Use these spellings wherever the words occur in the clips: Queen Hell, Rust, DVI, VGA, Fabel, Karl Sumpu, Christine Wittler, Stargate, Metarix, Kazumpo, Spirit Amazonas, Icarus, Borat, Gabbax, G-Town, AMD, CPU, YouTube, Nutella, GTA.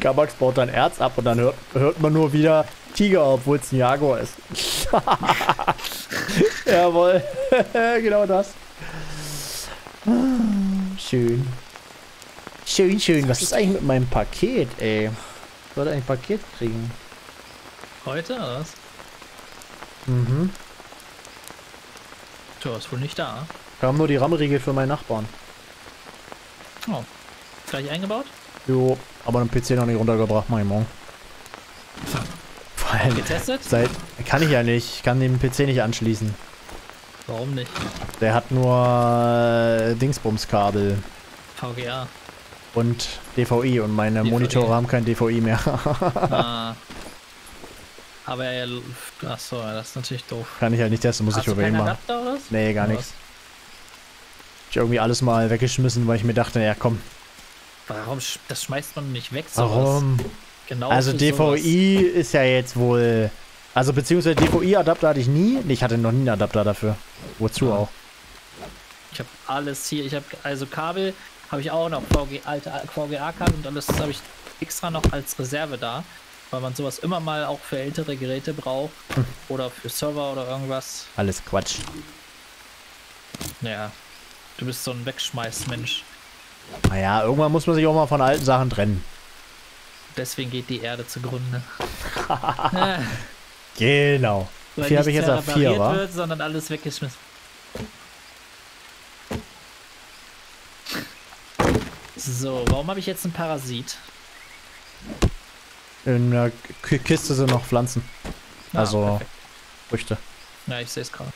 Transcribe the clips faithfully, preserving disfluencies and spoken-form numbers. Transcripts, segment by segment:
Gabbax baut dann Erz ab und dann hört, hört man nur wieder Tiger, obwohl es ein Jaguar ist. Jawohl, genau das. Schön. Schön, schön. Was ist eigentlich mit meinem Paket, ey? Ich wollte ein Paket kriegen. Heute oder was? Mhm. Du warst wohl nicht da. Wir haben nur die Rammriegel für meinen Nachbarn. Oh. Gleich eingebaut? Jo, aber den P C noch nicht runtergebracht, mein Mann. Vor allem getestet? Seit, kann ich ja nicht. Ich kann den P C nicht anschließen. Warum nicht? Der hat nur Dingsbumskabel. V G A. Und D V I und meine D V I. Monitore haben kein D V I mehr. Ah. Aber er... Achso, das ist natürlich doof. Kann ich ja halt nicht testen, muss Hast ich über ihn machen. Nee, gar nichts. Ich irgendwie alles mal weggeschmissen, weil ich mir dachte, ja komm. Warum? Das schmeißt man nicht weg, sowas. Warum? Genau. Also D V I sowas. Ist ja jetzt wohl... Also beziehungsweise D V I-Adapter hatte ich nie. Nee, ich hatte noch nie einen Adapter dafür. Wozu auch? Ich habe alles hier. Ich habe also Kabel, habe ich auch noch V G, alte V G A-Kabel und alles habe ich extra noch als Reserve da. Weil man sowas immer mal auch für ältere Geräte braucht. Hm. Oder für Server oder irgendwas. Alles Quatsch. Naja, du bist so ein Wegschmeißmensch. Naja, irgendwann muss man sich auch mal von alten Sachen trennen. Deswegen geht die Erde zugrunde. Genau. Weil vier habe ich jetzt auf vier, wa? Wird, sondern alles weggeschmissen. So, warum habe ich jetzt einen Parasit? In der Kiste sind noch Pflanzen. Ah, also perfekt. Früchte. Ja, ich sehe es gerade.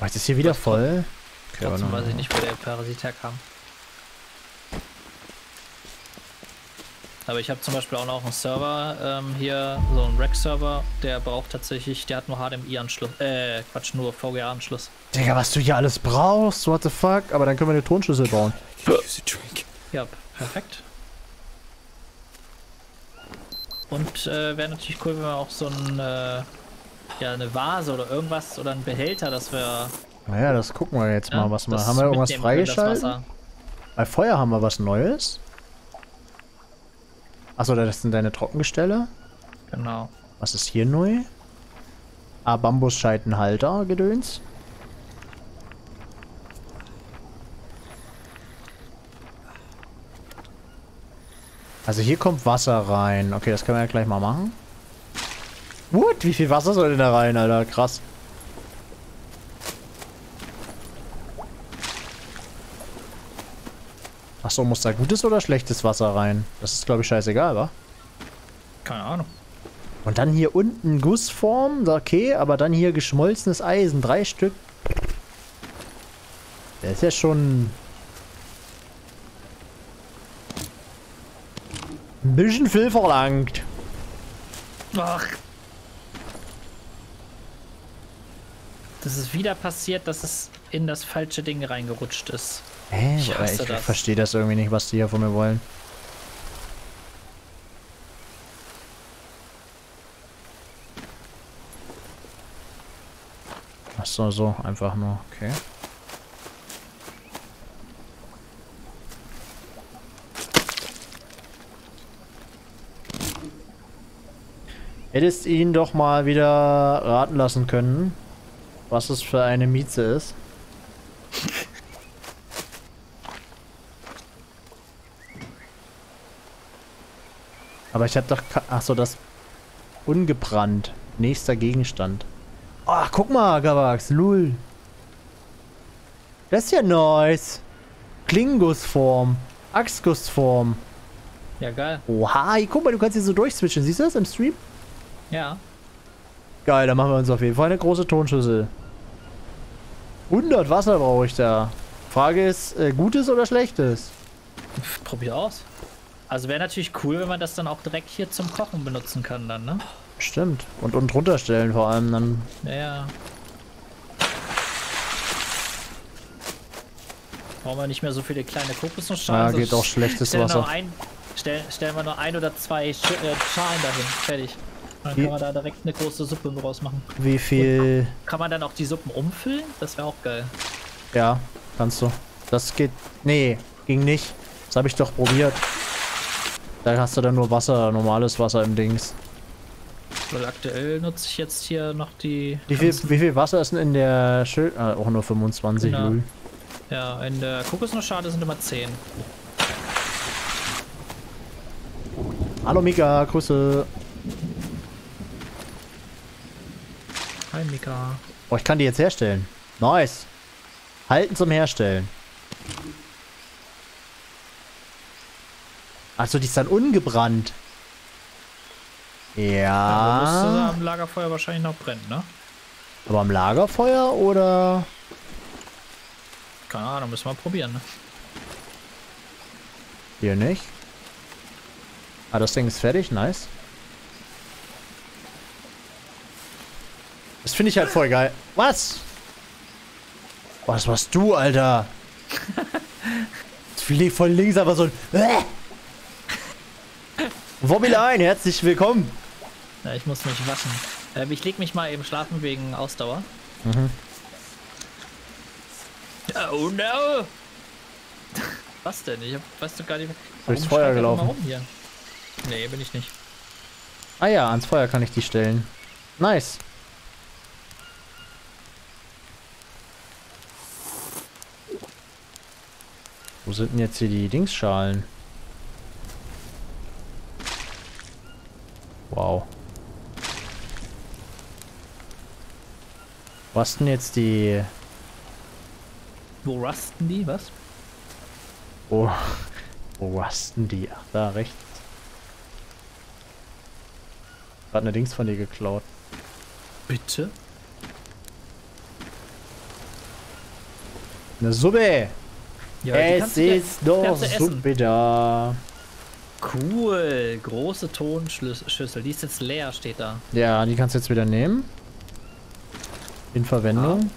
Oh, jetzt ist hier wieder voll. Okay, trotzdem weiß ich nicht, wo der Parasit herkam. Aber ich habe zum Beispiel auch noch einen Server ähm, hier, so einen Rack-Server, der braucht tatsächlich, der hat nur H D M I-Anschluss, äh, Quatsch, nur V G A-Anschluss. Digga, was du hier alles brauchst, what the fuck, aber dann können wir eine Tonschüssel bauen. Ja, perfekt. Und äh, wäre natürlich cool, wenn wir auch so ein, äh, ja, eine Vase oder irgendwas oder einen Behälter, dass wir... Naja, das gucken wir jetzt ja, mal, was mal. Haben wir irgendwas freigeschaltet? Bei Feuer haben wir was Neues. Achso, das sind deine Trockengestelle. Genau. Was ist hier neu? Ah, Bambusscheitenhalter, Gedöns. Also hier kommt Wasser rein. Okay, das können wir ja gleich mal machen. What? Wie viel Wasser soll denn da rein, Alter? Krass. Achso, muss da gutes oder schlechtes Wasser rein? Das ist, glaube ich, scheißegal, wa? Keine Ahnung. Und dann hier unten Gussform, okay, aber dann hier geschmolzenes Eisen, drei Stück. Das ist ja schon... ein bisschen viel verlangt. Ach. Das ist wieder passiert, dass es in das falsche Ding reingerutscht ist. Hä? Ich, ich das. verstehe das irgendwie nicht, was die hier von mir wollen. Ach so, so, einfach nur, okay. Hättest ihn doch mal wieder raten lassen können, was es für eine Mieze ist. Aber ich hab doch... Achso, das... Ungebrannt. Nächster Gegenstand. Ach, guck mal, Gabbax. Lul. Das ist ja nice. Klingengussform. Axtgussform. Ja, geil. Oha, guck mal, du kannst hier so durchswitchen. Siehst du das im Stream? Ja. Geil, da machen wir uns auf jeden Fall eine große Tonschüssel. hundert Wasser brauche ich da. Frage ist, äh, gutes oder schlechtes? Pff, probier aus. Also wäre natürlich cool, wenn man das dann auch direkt hier zum Kochen benutzen kann dann, ne? Stimmt. Und unten drunter stellen vor allem dann. Ja, ja. Brauchen wir nicht mehr so viele kleine Kokosnussschalen. Ja, so geht auch schlechtes Wasser. Ein, stellen, stellen wir nur ein oder zwei Sch äh, Schalen dahin. Fertig. Dann wie, kann man da direkt eine große Suppe draus machen. Wie viel... Und kann man dann auch die Suppen umfüllen? Das wäre auch geil. Ja, kannst du. Das geht... Nee, ging nicht. Das habe ich doch probiert. Da hast du dann nur Wasser, normales Wasser im Dings. Weil aktuell nutze ich jetzt hier noch die... Wie viel, wie viel Wasser ist denn in der Schild... Ah, auch nur fünfundzwanzig, genau. Null. Ja, in der Kokosnussschale sind immer zehn. Hallo Mika, Grüße. Hi Mika. Oh, ich kann die jetzt herstellen. Nice. Halten zum Herstellen. Achso, die ist dann ungebrannt. Ja. Ja, dann müsste sie am Lagerfeuer wahrscheinlich noch brennen, ne? Aber am Lagerfeuer oder? Keine Ahnung, müssen wir mal probieren, ne? Hier nicht. Ah, das Ding ist fertig, nice. Das finde ich halt voll geil. Was? Was warst du, Alter? Fliegt von links aber so ein. Wobble ein, herzlich willkommen. Ja, ich muss mich waschen. Äh, ich leg mich mal eben schlafen wegen Ausdauer. Mhm. Oh no! Was denn? Ich hab, weißt du gar nicht. Durchs Feuer gelaufen. Warum hier? Nee, bin ich nicht. Ah ja, ans Feuer kann ich die stellen. Nice. Wo sind denn jetzt hier die Dingsschalen? Wow. Was denn jetzt die... Wo rusten die? Was? Oh. Wo rusten die? Ach, da rechts. Gerade eine Dings von dir geklaut. Bitte? Eine Suppe! Ja, es ist doch Suppe da. Cool, große Tonschüssel. Die ist jetzt leer, steht da. Ja, die kannst du jetzt wieder nehmen. In Verwendung.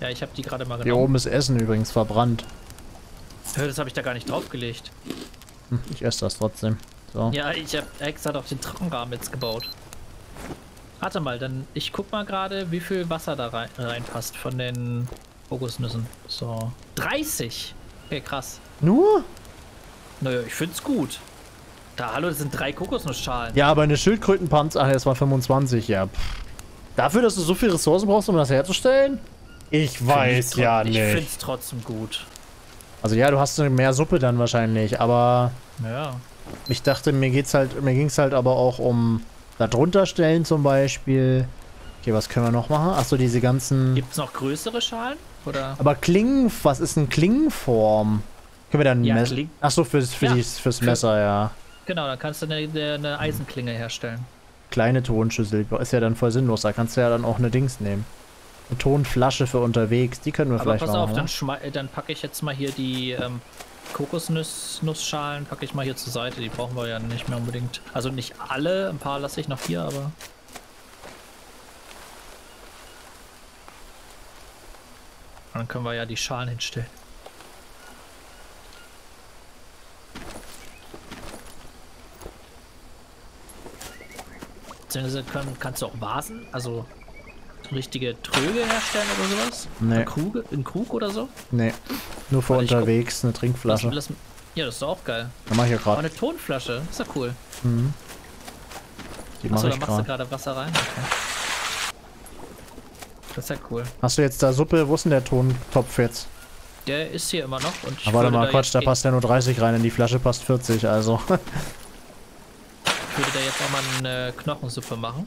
Ah. Ja, ich habe die gerade mal genommen. Hier oben ist Essen übrigens verbrannt. Das habe ich da gar nicht draufgelegt. Hm, ich esse das trotzdem. So. Ja, ich habe extra doch den Trockenrahmen jetzt gebaut. Warte mal, dann ich guck mal gerade, wie viel Wasser da rein, reinpasst von den Kokosnüssen. So. dreißig! Okay, krass. Nur? Naja, ich find's gut. Da, hallo, das sind drei Kokosnussschalen. Ja, aber eine Schildkrötenpanz, ach, das war fünfundzwanzig, ja. Pff. Dafür, dass du so viele Ressourcen brauchst, um das herzustellen? Ich weiß ja nicht. Ich find's trotzdem gut. Also ja, du hast mehr Suppe dann wahrscheinlich, aber... Ja. Ich dachte, mir geht's halt, mir ging's halt aber auch um da drunter stellen zum Beispiel. Okay, was können wir noch machen? Achso, diese ganzen... Gibt's noch größere Schalen? Oder? Aber Klingen... Was ist denn Klingenform? Können wir dann ja, Messer... Achso, fürs, für ja. dies, fürs Messer, ja. Genau, dann kannst du eine, eine Eisenklinge herstellen. Kleine Tonschüssel, ist ja dann voll sinnlos. Da kannst du ja dann auch eine Dings nehmen. Eine Tonflasche für unterwegs, die können wir aber vielleicht machen. Aber pass auf, machen, dann, dann packe ich jetzt mal hier die ähm, Kokosnussschalen, packe ich mal hier zur Seite. Die brauchen wir ja nicht mehr unbedingt. Also nicht alle, ein paar lasse ich noch hier, aber... Dann können wir ja die Schalen hinstellen. Beziehungsweise können, kannst du auch Vasen, also richtige Tröge herstellen oder sowas? Nee. Ein Krug, ein Krug oder so? Nee. Nur für Warte, unterwegs eine Trinkflasche. Das, das, ja, das ist auch geil. Da mach ich ja gerade. Eine Tonflasche, ist ja cool. Mhm. Die mach Achso, ich da machst grad. du gerade Wasser rein? Okay. Das ist ja cool. Hast du jetzt da Suppe? Wo ist denn der Tontopf jetzt? Der ist hier immer noch. Und ich Aber warte mal, da Quatsch, da passt ja nur dreißig rein, in die Flasche passt vierzig, also. Ich würde da jetzt auch mal eine Knochensuppe machen.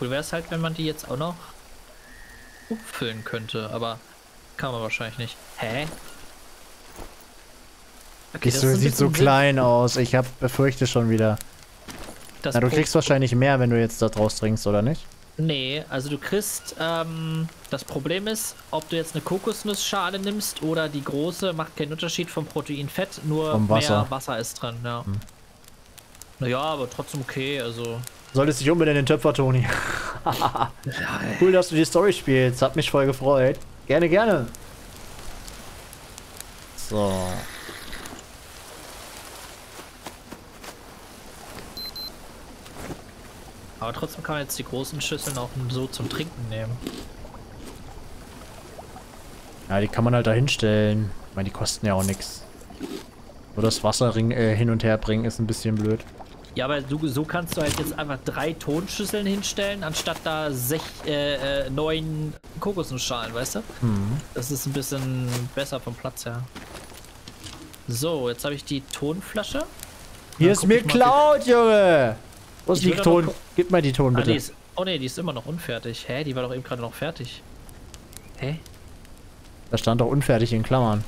Cool wäre es halt, wenn man die jetzt auch noch umfüllen könnte, aber kann man wahrscheinlich nicht. Hä? Okay, das so, sieht so klein Sinn. aus. Ich hab befürchte schon wieder. Das Na, du kriegst wahrscheinlich mehr, wenn du jetzt da draus trinkst, oder nicht? Nee, also du kriegst, ähm, das Problem ist, ob du jetzt eine Kokosnussschale nimmst oder die große, macht keinen Unterschied vom Protein-Fett, nur Wasser. mehr Wasser ist drin, ja. Hm. Naja, aber trotzdem okay, also... Solltest dich unbedingt in den Töpfer, Toni. Cool, dass du die Story spielst, hat mich voll gefreut. Gerne, gerne. So... Aber trotzdem kann man jetzt die großen Schüsseln auch so zum Trinken nehmen. Ja, die kann man halt da hinstellen. Ich meine, die kosten ja auch nichts. Nur das Wasser äh, hin und her bringen ist ein bisschen blöd. Ja, aber so, so kannst du halt jetzt einfach drei Tonschüsseln hinstellen, anstatt da sech, äh, äh, neun Kokosnussschalen, weißt du? Mhm. Das ist ein bisschen besser vom Platz her. So, jetzt habe ich die Tonflasche. Hier ist mir Cloud, Junge! Wo ist die Ton? Gib mal die Ton, bitte. Ah, die ist, oh ne, die ist immer noch unfertig. Hä, die war doch eben gerade noch fertig. Hä? Da stand doch unfertig in Klammern.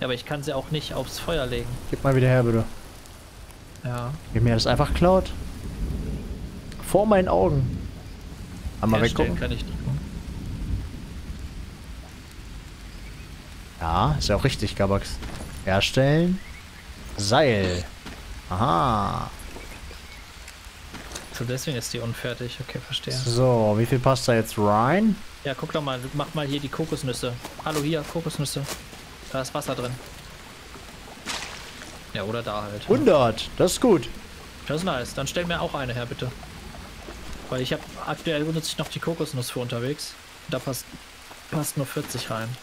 Ja, aber ich kann sie auch nicht aufs Feuer legen. Gib mal wieder her, bitte. Ja. Gib mir das einfach Cloud. Vor meinen Augen. Einmal weggucken. Kann ich nicht. Ja, ist ja auch richtig, Gabbax. Herstellen. Seil. Aha. So, deswegen ist die unfertig. Okay, verstehe. So, wie viel passt da jetzt rein? Ja, guck doch mal. Mach mal hier die Kokosnüsse. Hallo, hier, Kokosnüsse. Da ist Wasser drin. Ja, oder da halt. hundert, das ist gut. Das ist nice. Dann stell mir auch eine her, bitte. Weil ich habe aktuell benutze ich noch die Kokosnuss für unterwegs. Da passt, passt nur vierzig rein.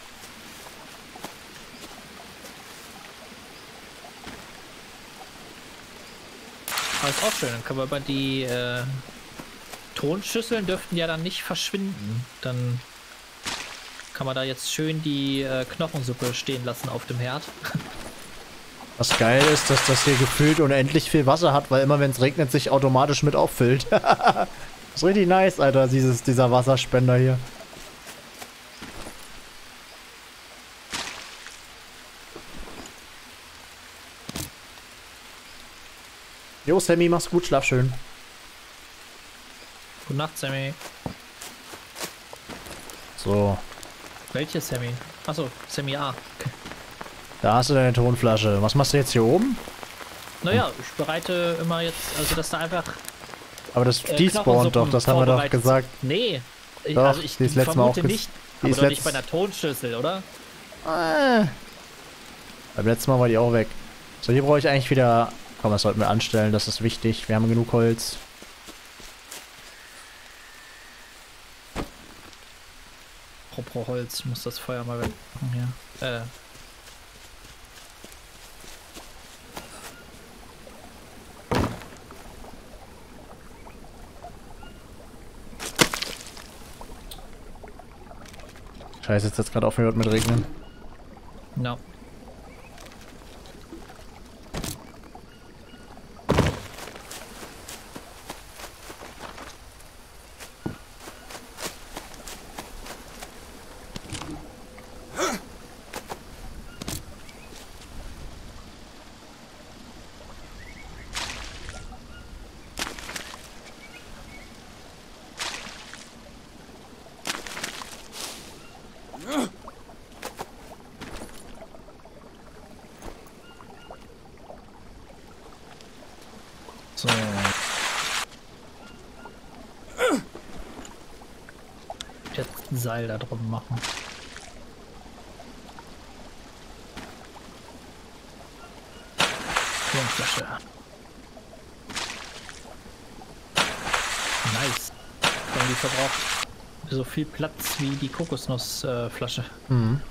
Das ist auch schön, dann können wir aber die äh, Tonschüsseln dürften ja dann nicht verschwinden. Dann kann man da jetzt schön die äh, Knochensuppe stehen lassen auf dem Herd. Was geil ist, dass das hier gefühlt unendlich viel Wasser hat, weil immer wenn es regnet, sich automatisch mit auffüllt. Das ist richtig nice, Alter, dieses, dieser Wasserspender hier. Jo, Sammy, mach's gut, schlaf schön. Gute Nacht, Sammy. So. Welches Sammy? Achso, Sammy A. Okay. Da hast du deine Tonflasche. Was machst du jetzt hier oben? Naja, ich bereite immer jetzt, also dass da einfach... Aber das äh, despawnt doch, das haben wir doch gesagt. Nee, ich, doch, also ich die ist vermute Mal auch nicht, aber doch nicht bei einer Tonschüssel, oder? Äh. Beim letzten Mal war die auch weg. So, hier brauche ich eigentlich wieder... Komm, das sollten wir anstellen, das ist wichtig. Wir haben genug Holz. Pro, pro Holz, ich muss das Feuer mal weg. Ja. Äh. Scheiße, jetzt hat es gerade aufgehört mit Regnen. No. So. Jetzt ein Seil da drum machen. Tonflasche. Nice. Die verbraucht so viel Platz wie die Kokosnussflasche. Äh, mhm.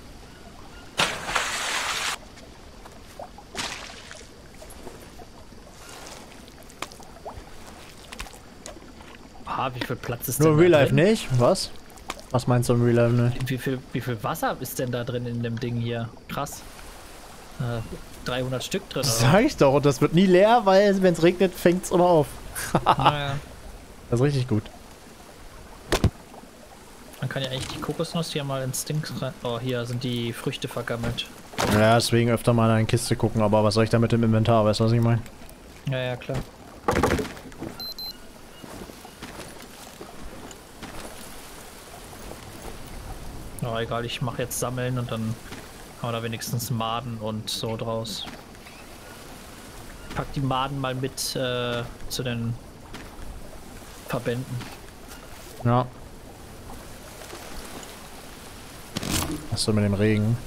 Wie viel Platz ist nur denn im Real Life drin? Nicht? Was? Was meinst du im Real Life nicht? Wie viel, wie viel Wasser ist denn da drin in dem Ding hier? Krass. Äh, dreihundert Stück drin. Das sag ich doch, und das wird nie leer, weil wenn es regnet, fängt es immer auf. Naja. Das ist richtig gut. Man kann ja eigentlich die Kokosnuss hier mal ins Ding rein. Oh, hier sind die Früchte vergammelt. Ja, deswegen öfter mal in eine Kiste gucken, aber was soll ich da mit dem Inventar? Weißt du, was ich meine? Ja, ja, klar. Oh, egal, ich mache jetzt sammeln und dann haben wir da wenigstens Maden und so draus. Ich pack die Maden mal mit äh, zu den Verbänden. Ja. Was soll mit dem Regen?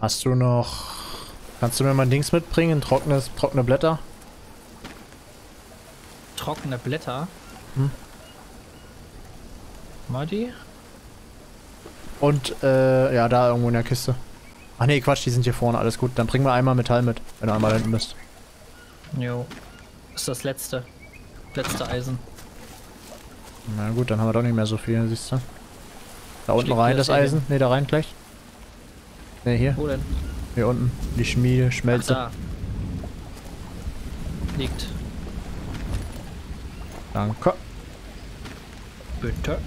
Hast du noch... Kannst du mir mal ein Dings mitbringen? Trockenes, trockene Blätter? Trockene Blätter? Hm? Muddy? Und, äh, ja, da irgendwo in der Kiste. Ach nee, Quatsch, die sind hier vorne, alles gut. Dann bringen wir einmal Metall mit, wenn du einmal hinten bist. Jo. Das ist das letzte. Letzte Eisen. Na gut, dann haben wir doch nicht mehr so viel, siehst du. Da unten rein das Eisen. Ne, da rein gleich. Ne, hier. Wo denn? Hier unten. Die Schmiede, Schmelze. Ach, da. Liegt. Danke. Bitte.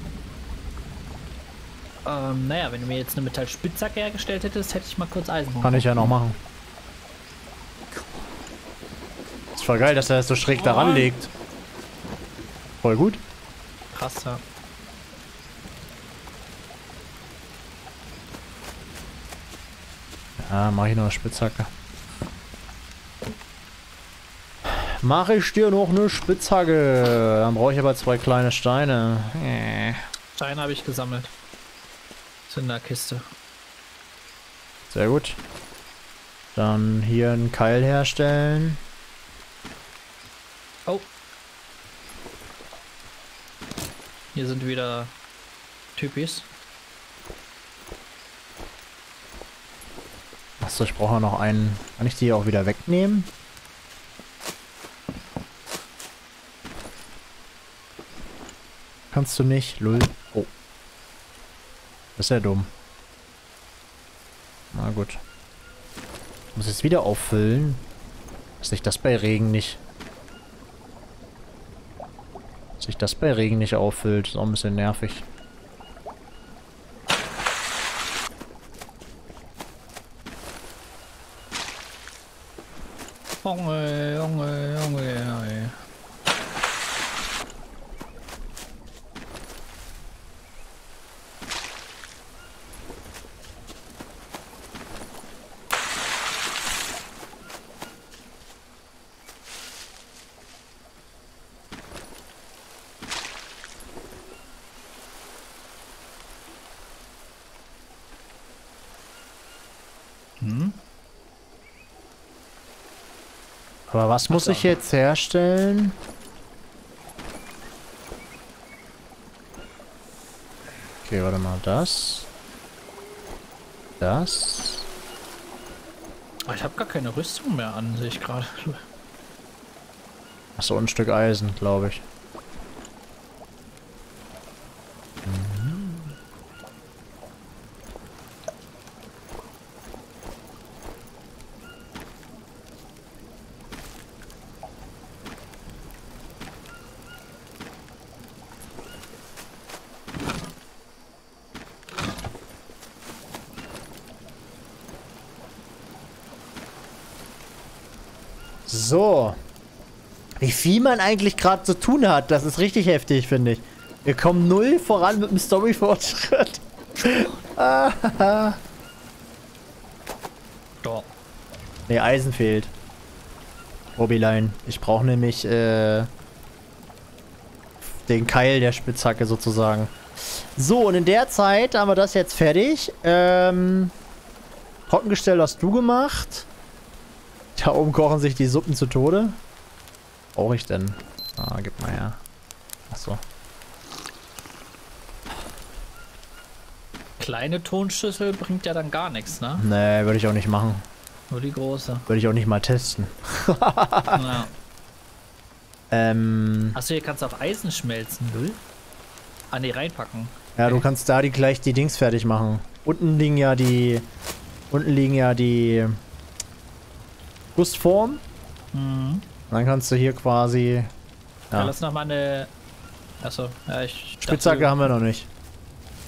Ähm, naja, wenn du mir jetzt eine Metallspitzhacke hergestellt hättest, hätte ich mal kurz Eisen. Kann ich ja noch machen. Ist voll geil, dass er das so schräg oh. daran legt. Voll gut. Krass, ja. Ah, mach ich noch eine Spitzhacke. Mache ich dir noch eine Spitzhacke. Dann brauche ich aber zwei kleine Steine. Steine habe ich gesammelt. Sind in der Kiste. Sehr gut. Dann hier einen Keil herstellen. Oh. Hier sind wieder Typis. Achso, ich brauche noch einen. Kann ich die auch wieder wegnehmen? Kannst du nicht, lol. Oh. Das ist ja dumm. Na gut. Ich muss jetzt wieder auffüllen. Dass ich das bei Regen nicht... Dass sich das bei Regen nicht auffüllt. Ist auch ein bisschen nervig. Junge, Junge, Junge, Junge. Hm? Aber was muss ich jetzt herstellen? Okay, warte mal, das. Das. Ich habe gar keine Rüstung mehr an, sehe ich gerade. Achso, ein Stück Eisen, glaube ich. So. Wie viel man eigentlich gerade zu tun hat, das ist richtig heftig, finde ich. Wir kommen null voran mit dem Story-Fortschritt. Ne, Eisen fehlt. Robilein. Ich brauche nämlich äh, den Keil der Spitzhacke sozusagen. So, und in der Zeit haben wir das jetzt fertig. Ähm, Trockengestell hast du gemacht. Da oben kochen sich die Suppen zu Tode. Brauche ich denn? Ah, gib mal her. Achso. Kleine Tonschüssel bringt ja dann gar nichts, ne? Nee, würde ich auch nicht machen. Nur die große. Würde ich auch nicht mal testen. Ja. Ähm. Achso, hier kannst du auf Eisen schmelzen, will? Ah, ne, reinpacken. Ja, okay. Du kannst da die, gleich die Dings fertig machen. Unten liegen ja die... Unten liegen ja die... Gussform. Mhm. Dann kannst du hier quasi. Ja, ja lass nochmal eine. Achso, ja, ich. Spitzhacke dachte, haben wir noch nicht.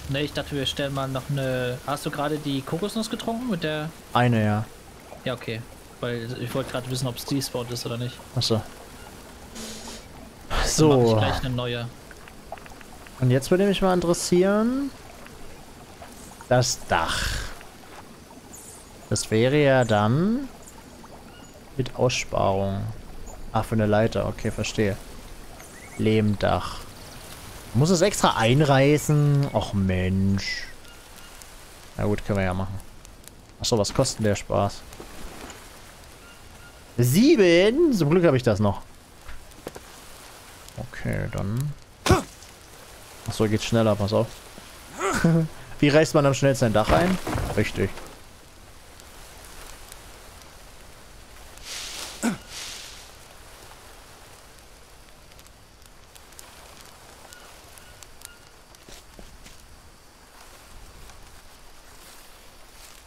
Ne, ich dachte, wir stellen mal noch eine. Hast du gerade die Kokosnuss getrunken mit der. Eine, ja. Ja, okay. Weil ich wollte gerade wissen, ob es die Sport ist oder nicht. Achso. So. Dann mach ich gleich eine neue. Und jetzt würde mich mal interessieren. Das Dach. Das wäre ja dann. Mit Aussparung. Ach, für eine Leiter. Okay, verstehe. Lehmdach. Muss es extra einreißen? Och Mensch. Na gut, können wir ja machen. Achso, was kostet denn der Spaß? Sieben! Zum Glück habe ich das noch. Okay, dann. Achso, geht's schneller, pass auf. Wie reißt man am schnellsten ein Dach ein? Richtig.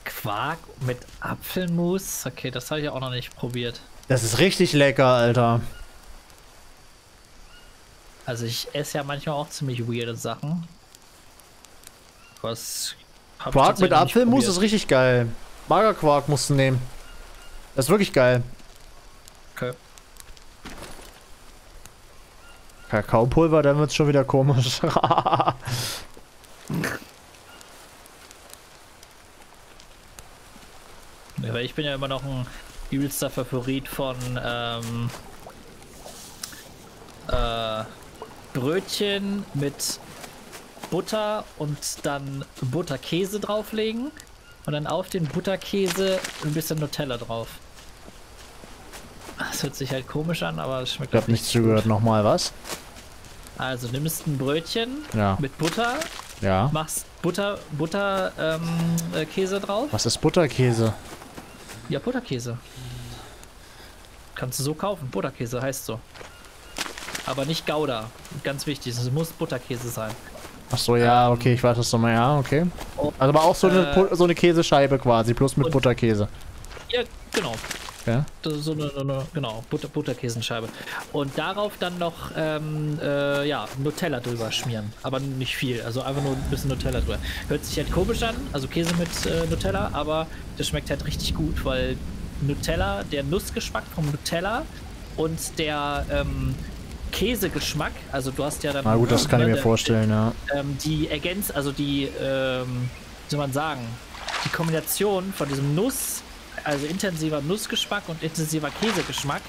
Quark mit Apfelmus? Okay, das habe ich auch noch nicht probiert. Das ist richtig lecker, Alter. Also ich esse ja manchmal auch ziemlich weirde Sachen. Was Quark mit Apfelmus ist richtig geil. Magerquark musst du nehmen. Das ist wirklich geil. Okay. Kakaopulver, dann wird's schon wieder komisch. Weil ich bin ja immer noch ein übelster Favorit von ähm, äh, Brötchen mit Butter und dann Butterkäse drauflegen und dann auf den Butterkäse ein bisschen Nutella drauf. Das hört sich halt komisch an, aber es schmeckt. Ich hab nichts zugehört. Nochmal was? Also nimmst ein Brötchen ja. mit Butter. Ja. Machst Butter, Butter, ähm, äh, Käse drauf. Was ist Butterkäse? Ja, Butterkäse. Kannst du so kaufen. Butterkäse heißt so. Aber nicht Gouda. Ganz wichtig. Es muss Butterkäse sein. Ach so, ja, ähm, okay. Ich weiß das nochmal. Ja, okay. Also aber auch so, äh, eine, so eine Käsescheibe quasi. Bloß mit und, Butterkäse. Ja, genau. Ja. Das ist so eine, eine genau, Butter, Butterkäsenscheibe. Und darauf dann noch ähm, äh, ja, Nutella drüber schmieren. Aber nicht viel. Also einfach nur ein bisschen Nutella drüber. Hört sich halt komisch an. Also Käse mit äh, Nutella. Aber das schmeckt halt richtig gut, weil Nutella, der Nussgeschmack vom Nutella und der ähm, Käsegeschmack, also du hast ja dann... Na gut, das kann ich mir vorstellen, ja. Ähm, die ergänzt, also die, ähm, wie soll man sagen, die Kombination von diesem Nuss... Also intensiver Nussgeschmack und intensiver Käsegeschmack,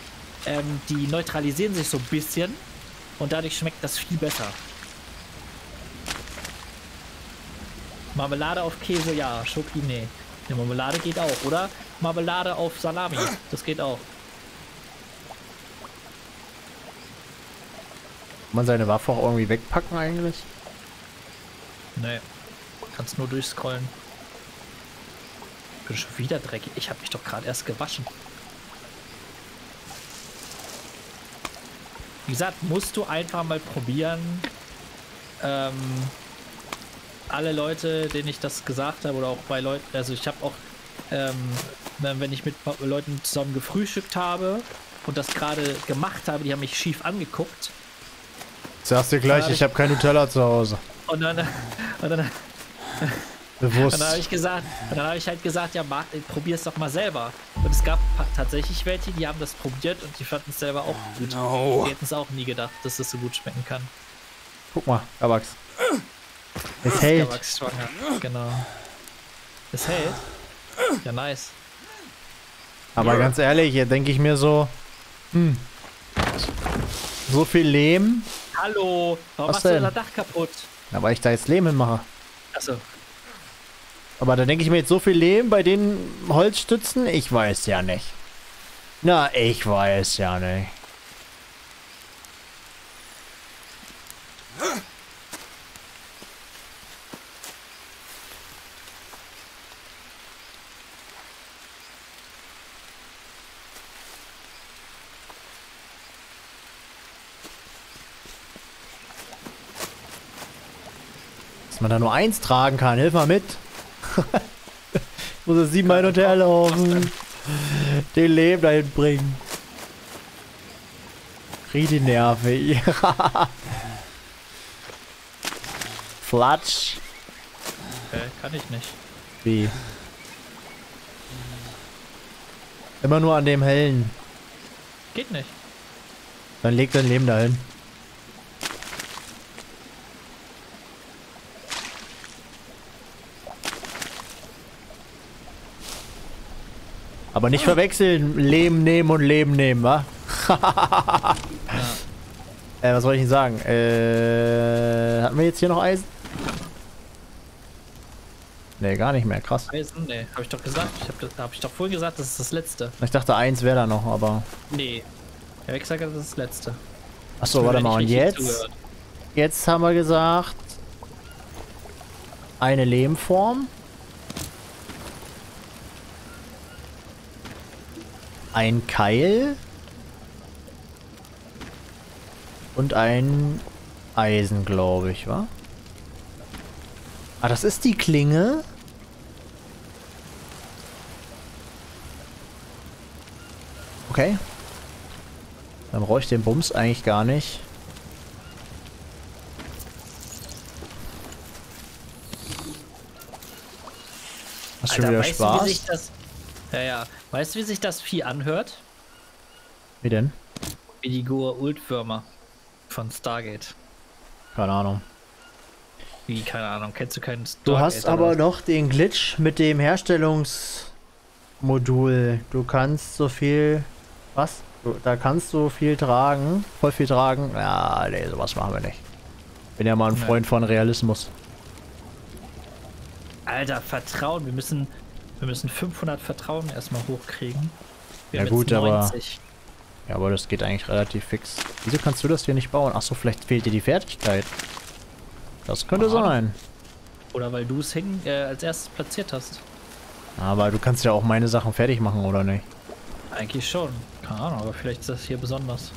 ähm, die neutralisieren sich so ein bisschen und dadurch schmeckt das viel besser. Marmelade auf Käse, ja, Schoki, nee. Die Marmelade geht auch, oder? Marmelade auf Salami, das geht auch. Kann man seine Waffe auch irgendwie wegpacken eigentlich? Nee, kannst nur durchscrollen. Ich bin schon wieder dreckig. Ich habe mich doch gerade erst gewaschen. Wie gesagt, musst du einfach mal probieren. Ähm, alle Leute, denen ich das gesagt habe, oder auch bei Leuten, also ich habe auch, ähm, wenn ich mit Leuten zusammen gefrühstückt habe und das gerade gemacht habe, die haben mich schief angeguckt. Sagst du gleich, ich, ich habe keinen Nutella zu Hause. Und dann... Und dann bewusst. Und dann habe ich gesagt, dann habe ich halt gesagt, ja, Marc, probier es doch mal selber. Und es gab tatsächlich welche, die haben das probiert und die fanden es selber auch gut. No. Die hätten es auch nie gedacht, dass das so gut schmecken kann. Guck mal, Gabbax. Es hält. Gabbax schwanger. Genau. Es hält. Ja, nice. Aber ja, ganz ehrlich, hier denke ich mir so, hm, so viel Lehm. Hallo, warum machst du unser Dach kaputt? Ja, weil ich da jetzt Lehm hinmache. Achso. Aber da denke ich mir jetzt so viel Lehm bei den Holzstützen? Ich weiß ja nicht. Na, ich weiß ja nicht. Dass man da nur eins tragen kann, hilf mal mit. Ich muss das siebenmal hin und her laufen. Den Leben dahin bringen. Krieg die Nerven. Flatsch. Okay, kann ich nicht. Wie? Immer nur an dem hellen. Geht nicht. Dann leg dein Leben dahin. Aber nicht verwechseln, Leben nehmen und Leben nehmen, wa? Ja. äh, was soll ich denn sagen? Äh, hatten wir jetzt hier noch Eisen? Ne, gar nicht mehr, krass. Eisen? Ne, hab ich doch gesagt. Ich hab, hab ich doch vorhin gesagt, das ist das letzte. Ich dachte, eins wäre da noch, aber... Nee. Der Wechsel hat gesagt, das ist das letzte. Achso, warte mal, und jetzt? Jetzt haben wir gesagt... Eine Lehmform. Ein Keil. Und ein Eisen, glaube ich, wa? Ah, das ist die Klinge. Okay. Dann brauche ich den Bums eigentlich gar nicht. Hast du wieder Spaß? Weißt du, wie sich das, ja, ja. Weißt du, wie sich das Vieh anhört? Wie denn? Wie die Goa'uld-Würmer von Stargate. Keine Ahnung. Wie, keine Ahnung, kennst du keinen Stargate? Du hast aber noch den Glitch mit dem Herstellungsmodul. Du kannst so viel... Was? Du, da kannst du viel tragen. Voll viel tragen. Ja, nee, sowas machen wir nicht. Bin ja mal ein Freund von Realismus. Alter, Vertrauen. Wir müssen, wir müssen fünfhundert Vertrauen erstmal hochkriegen. Wir ja gut, aber... Ja, aber das geht eigentlich relativ fix. Wieso kannst du das hier nicht bauen? Achso, vielleicht fehlt dir die Fertigkeit. Das könnte Aha. sein. Oder weil du es äh, als erstes platziert hast. Aber du kannst ja auch meine Sachen fertig machen, oder nicht? Eigentlich schon. Keine Ahnung, aber vielleicht ist das hier besonders.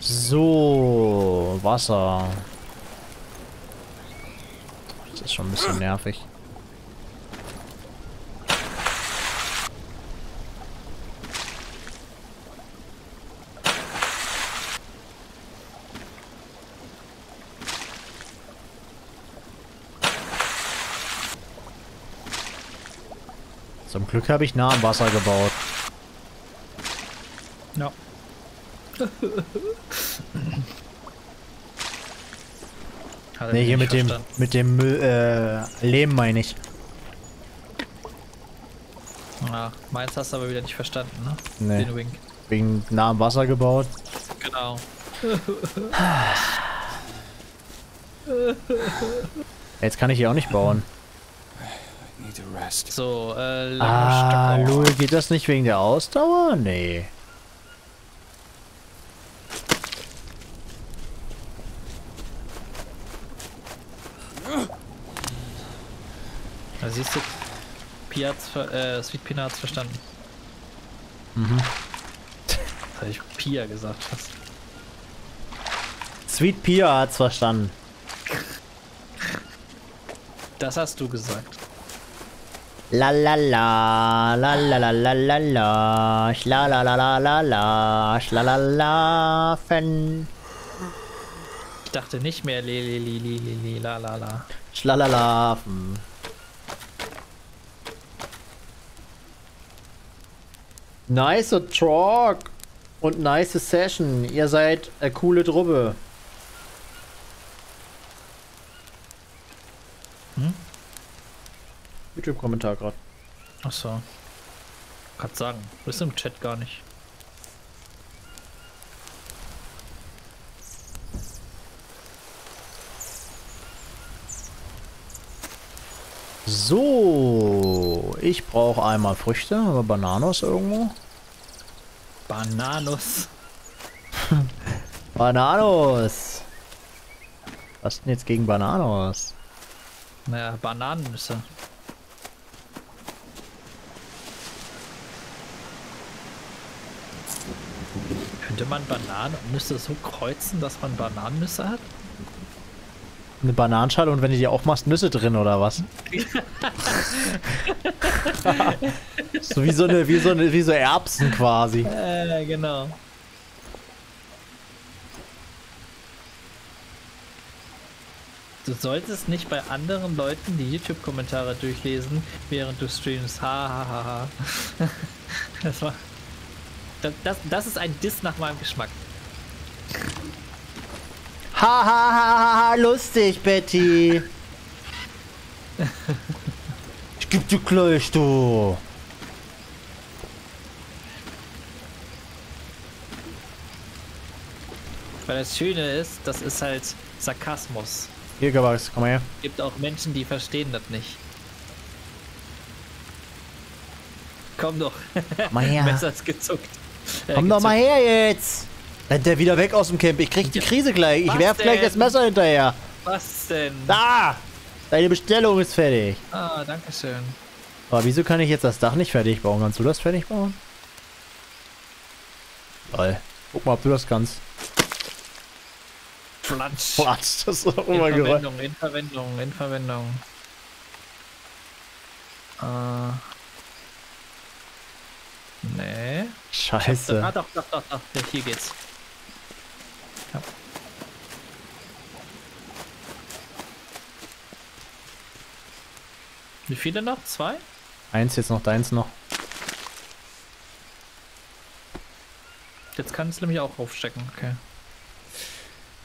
So, Wasser. Das ist schon ein bisschen nervig. Zum Glück habe ich nah am Wasser gebaut. Ja. Ne, hier mit dem, mit dem Müll, äh, Lehm meine ich. Na, meins hast du aber wieder nicht verstanden, ne? Nee. Den Wink. Wegen nah am Wasser gebaut. Genau. Jetzt kann ich hier auch nicht bauen. So, äh, ah, Lul, geht das nicht wegen der Ausdauer? Nee. Da siehst du, Piaz, äh, Sweet Pina hat's verstanden. Mhm. Das hab ich Pia gesagt fast. Sweet Pia hat's verstanden. Das hast du gesagt. La la la, la la la la la la, la la la la la la, la la la fan. Ich dachte nicht mehr, li li li li li la la la. La la la. Nice Talk und nice Session. Ihr seid eine coole Truppe. Hm? YouTube-Kommentar gerade. Achso. Kannst sagen. Du bist im Chat gar nicht. So. Ich brauche einmal Früchte. Aber Bananos irgendwo. Bananos. Bananos. Was ist denn jetzt gegen Bananos? Naja, Bananennüsse. Könnte man Bananen und Nüsse so kreuzen, dass man Bananennüsse hat? Eine Bananenschale und wenn du dir aufmachst, Nüsse drin oder was? So wie so eine, wie so eine, wie so Erbsen quasi. Äh, genau. Du solltest nicht bei anderen Leuten die YouTube-Kommentare durchlesen, während du streamst. Ha ha ha ha. Das war. Das, das, das ist ein Diss nach meinem Geschmack. Ha ha ha ha, lustig, Betty. Ich geb dir gleich, du. Weil das Schöne ist, das ist halt Sarkasmus. Hier, Gabbax, komm mal her. Es gibt auch Menschen, die verstehen das nicht. Komm doch. Mal her. Messer's gezuckt. Komm äh, gezuckt. doch mal her jetzt. Rennt der wieder weg aus dem Camp. Ich krieg die Krise gleich. Ich Was werf denn? gleich das Messer hinterher. Was denn? Da! Deine Bestellung ist fertig. Ah, danke schön. Aber wieso kann ich jetzt das Dach nicht fertig bauen? Kannst du das fertig bauen? Lol. Guck mal, ob du das kannst. Platsch. Platsch, das ist doch immer in Verwendung, in Verwendung, in Verwendung. Äh. Nee. Scheiße. Ah, doch, doch, doch, doch. Hier geht's. Ja. Wie viele noch? Zwei? Eins jetzt noch, deins noch. Jetzt kann es nämlich auch aufstecken, okay.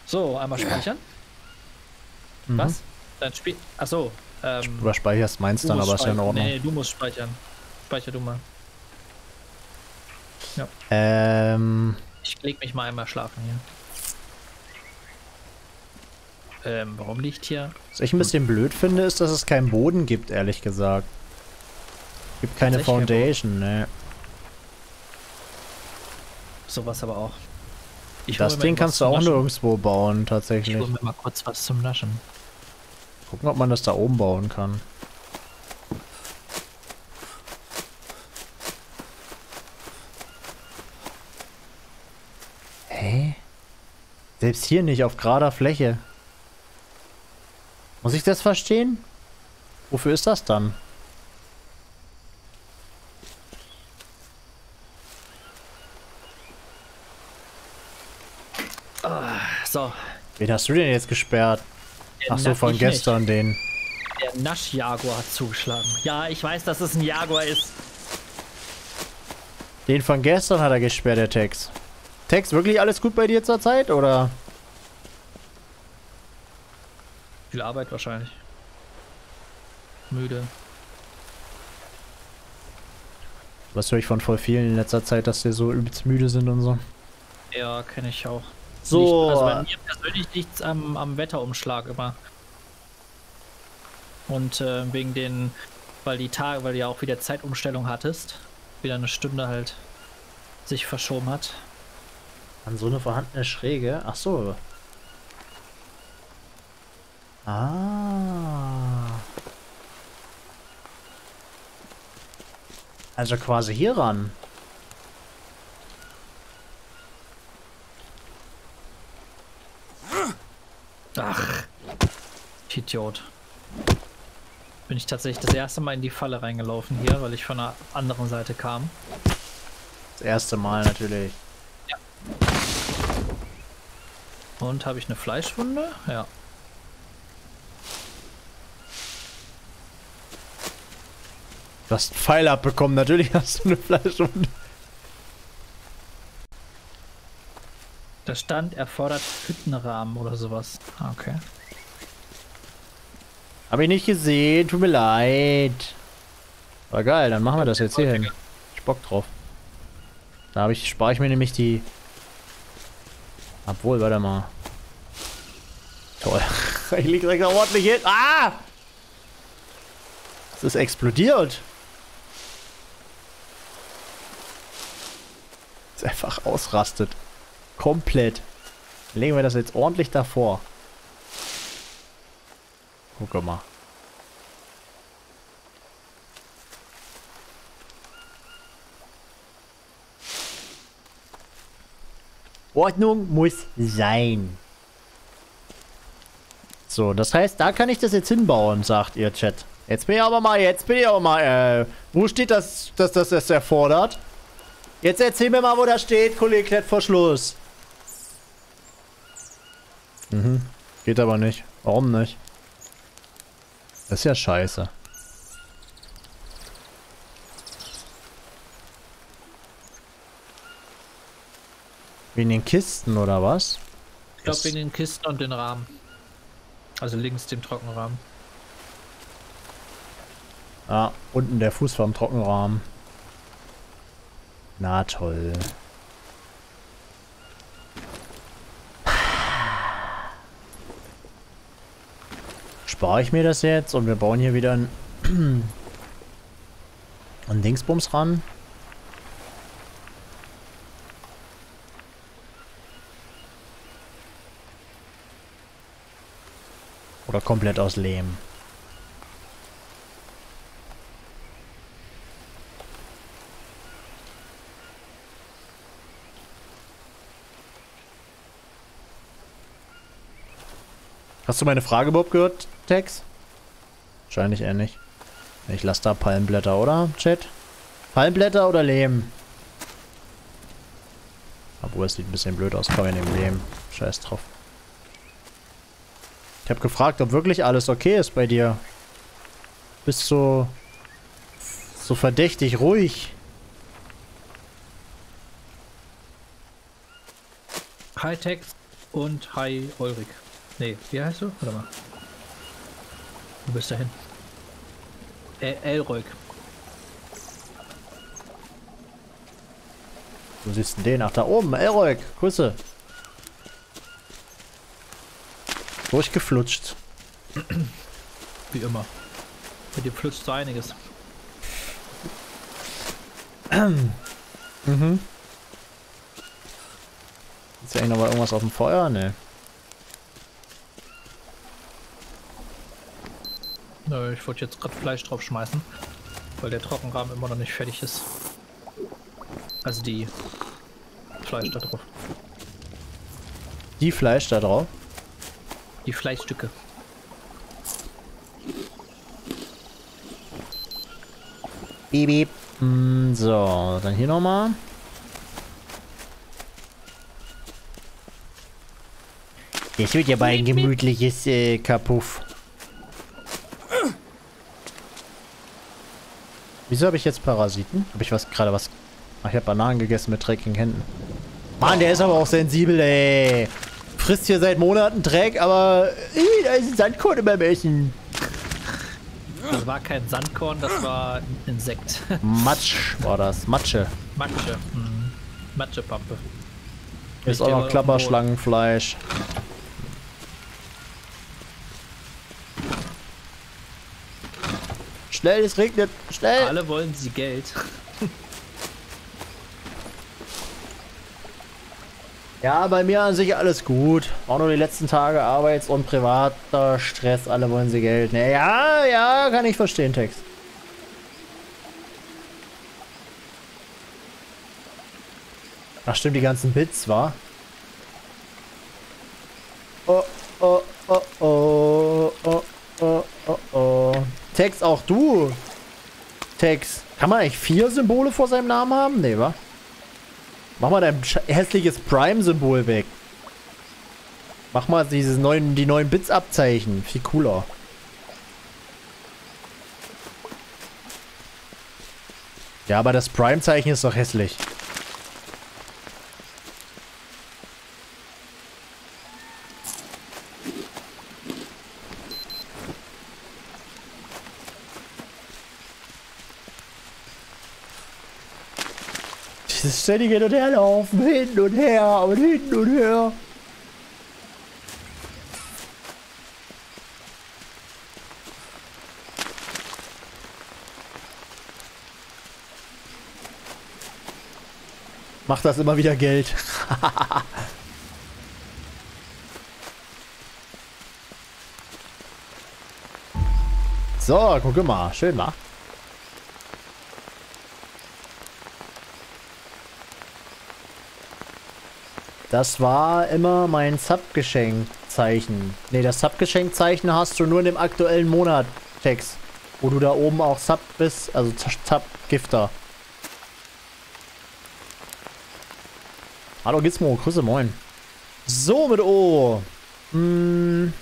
So, einmal speichern. Mhm. Was? Dann spiel. Achso. Ähm, du speicherst meins dann, aber ist ja in Ordnung. Nee, du musst speichern. Speicher du mal. Ja. Ähm. Ich leg mich mal einmal schlafen hier. Ähm, warum liegt hier? Was ich ein bisschen blöd finde, ist, dass es keinen Boden gibt, ehrlich gesagt. Gibt keine Foundation, ne. Sowas aber auch. Ich das Ding kannst du auch nirgendwo bauen, tatsächlich. Ich hol mir mal kurz was zum Naschen. Gucken, ob man das da oben bauen kann. Hey? Selbst hier nicht, auf gerader Fläche. Muss ich das verstehen? Wofür ist das dann? So. Wen hast du denn jetzt gesperrt? Ach so, von gestern nicht. Den. Der Nasch-Jaguar hat zugeschlagen. Ja, ich weiß, dass es ein Jaguar ist. Den von gestern hat er gesperrt, der Tex. Tex, wirklich alles gut bei dir zur Zeit, oder? Viel Arbeit wahrscheinlich. Müde. Was höre ich von voll vielen in letzter Zeit, dass die so übelst müde sind und so? Ja, kenne ich auch. So. Also bei mir persönlich liegt es am, am Wetterumschlag immer. Und äh, wegen den, weil die Tage, weil du ja auch wieder Zeitumstellung hattest, wieder eine Stunde halt sich verschoben hat. An so eine vorhandene Schräge? Ach so. Ah. Also quasi hier ran. Ach, Idiot. Bin ich tatsächlich das erste Mal in die Falle reingelaufen hier, weil ich von der anderen Seite kam. Das erste Mal natürlich. Ja. Und habe ich eine Fleischwunde? Ja. Du hast einen Pfeil abbekommen, natürlich hast du eine Fleischwunde. Der Stand erfordert Hüttenrahmen oder sowas. Okay. Hab ich nicht gesehen, tut mir leid. War geil, dann machen wir das jetzt hier hin. Ich Bock drauf. Da habe ich, spare ich mir nämlich die. Obwohl, warte mal. Toll. Ich lieg direkt noch ordentlich hin. Ah! Es ist explodiert. Ist einfach ausrastet. Komplett. Legen wir das jetzt ordentlich davor. Guck mal. Ordnung muss sein. So, das heißt, da kann ich das jetzt hinbauen, sagt ihr Chat. Jetzt bin ich aber mal, jetzt bin ich aber mal, äh, wo steht das, dass das das erfordert? Jetzt erzähl mir mal, wo das steht, Kollege Klett vor Schluss. Mhm. Geht aber nicht. Warum nicht? Das ist ja scheiße. Wie in den Kisten oder was? Ich glaube, in den Kisten und den Rahmen. Also links dem Trockenrahmen. Ah, unten der Fuß vom Trockenrahmen. Na toll. spare ich mir das jetzt und wir bauen hier wieder ein, ein Dingsbums ran. Oder komplett aus Lehm. Hast du meine Frage überhaupt gehört, Tex? Wahrscheinlich eher nicht. Ich lasse da Palmblätter, oder, Chat? Palmblätter oder Lehm? Obwohl, es sieht ein bisschen blöd aus, komm in dem Lehm. Scheiß drauf. Ich habe gefragt, ob wirklich alles okay ist bei dir. Bist so... so verdächtig ruhig. Hi Tex und hi Ulrich. Nee, wie heißt du? Warte mal. Du bist dahin. Äh, Elrück. Du siehst denn den? Ach, da oben. Elrück. Grüße. Durchgeflutscht. Wie immer. Mit dem flutscht so einiges. Mhm. Ist ja eigentlich nochmal irgendwas auf dem Feuer? Ne. Ich wollte jetzt gerade Fleisch drauf schmeißen, weil der Trockenrahmen immer noch nicht fertig ist. Also die Fleisch da drauf. Die Fleisch da drauf? Die Fleischstücke. Baby. Mm, so, dann hier nochmal. Das wird ja bei ein gemütliches äh, Kapuff. Wieso habe ich jetzt Parasiten? Habe ich was gerade was... Ach, ich habe Bananen gegessen mit dreckigen Händen. Mann, der ist aber auch sensibel, ey. Frisst hier seit Monaten Dreck, aber... Ih, da ist ein Sandkorn beim Essen. Das war kein Sandkorn, das war ein Insekt. Matsch war das. Matsche. Matsche. Mhm. Matschepampe. Ist auch noch Klapperschlangenfleisch. Schnell, es regnet. Schnell. Alle wollen sie Geld. Ja, bei mir an sich alles gut. Auch nur die letzten Tage Arbeits- und privater Stress. Alle wollen sie Geld. Ja, ja, kann ich verstehen, Text. Ach stimmt, die ganzen Bits, wa? Oh, oh, oh, oh, oh, oh, oh, oh. Tex, auch du. Tex. Kann man eigentlich vier Symbole vor seinem Namen haben? Nee, wa? Mach mal dein hässliches Prime-Symbol weg. Mach mal dieses neuen, die neuen Bits-Abzeichen. Viel cooler. Ja, aber das Prime-Zeichen ist doch hässlich. Das ständige hin und her laufen, hin und her und hin und her. Macht das immer wieder Geld. So, guck mal, schön mal. Das war immer mein Sub-Geschenk-Zeichen. Ne, das Sub-Geschenk-Zeichen hast du nur in dem aktuellen Monat, Text. Wo du da oben auch Sub bist, also Sub-Gifter. Hallo Gizmo, Grüße, moin. So, mit O. Hm.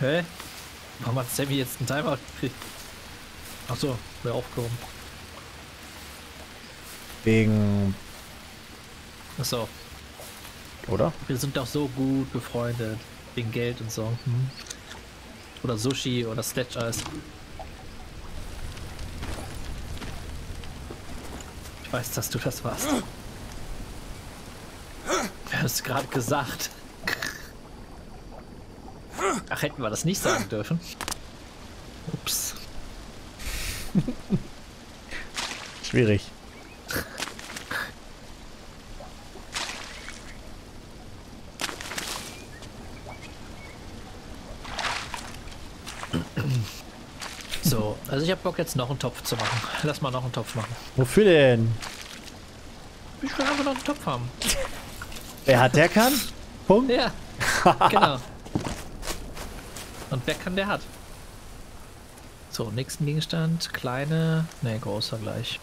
Hä? Warum hat Sammy jetzt einen Timer gekriegt? Achso, wäre aufgehoben. Wegen... Achso. Oder? Wir sind doch so gut befreundet. Wegen Geld und so. Hm. Oder Sushi oder Sledge-Eis. weiß, dass du das warst. Wir haben es gerade gesagt. Ach, hätten wir das nicht sagen dürfen. Ups. Schwierig. So, also ich habe Bock, jetzt noch einen Topf zu machen. Lass mal noch einen Topf machen. Wofür denn? Ich will einfach noch einen Topf haben. Wer hat, der kann? Punkt? Ja, genau. Und wer kann, der hat. So, nächsten Gegenstand. Kleine, ne, großer gleich.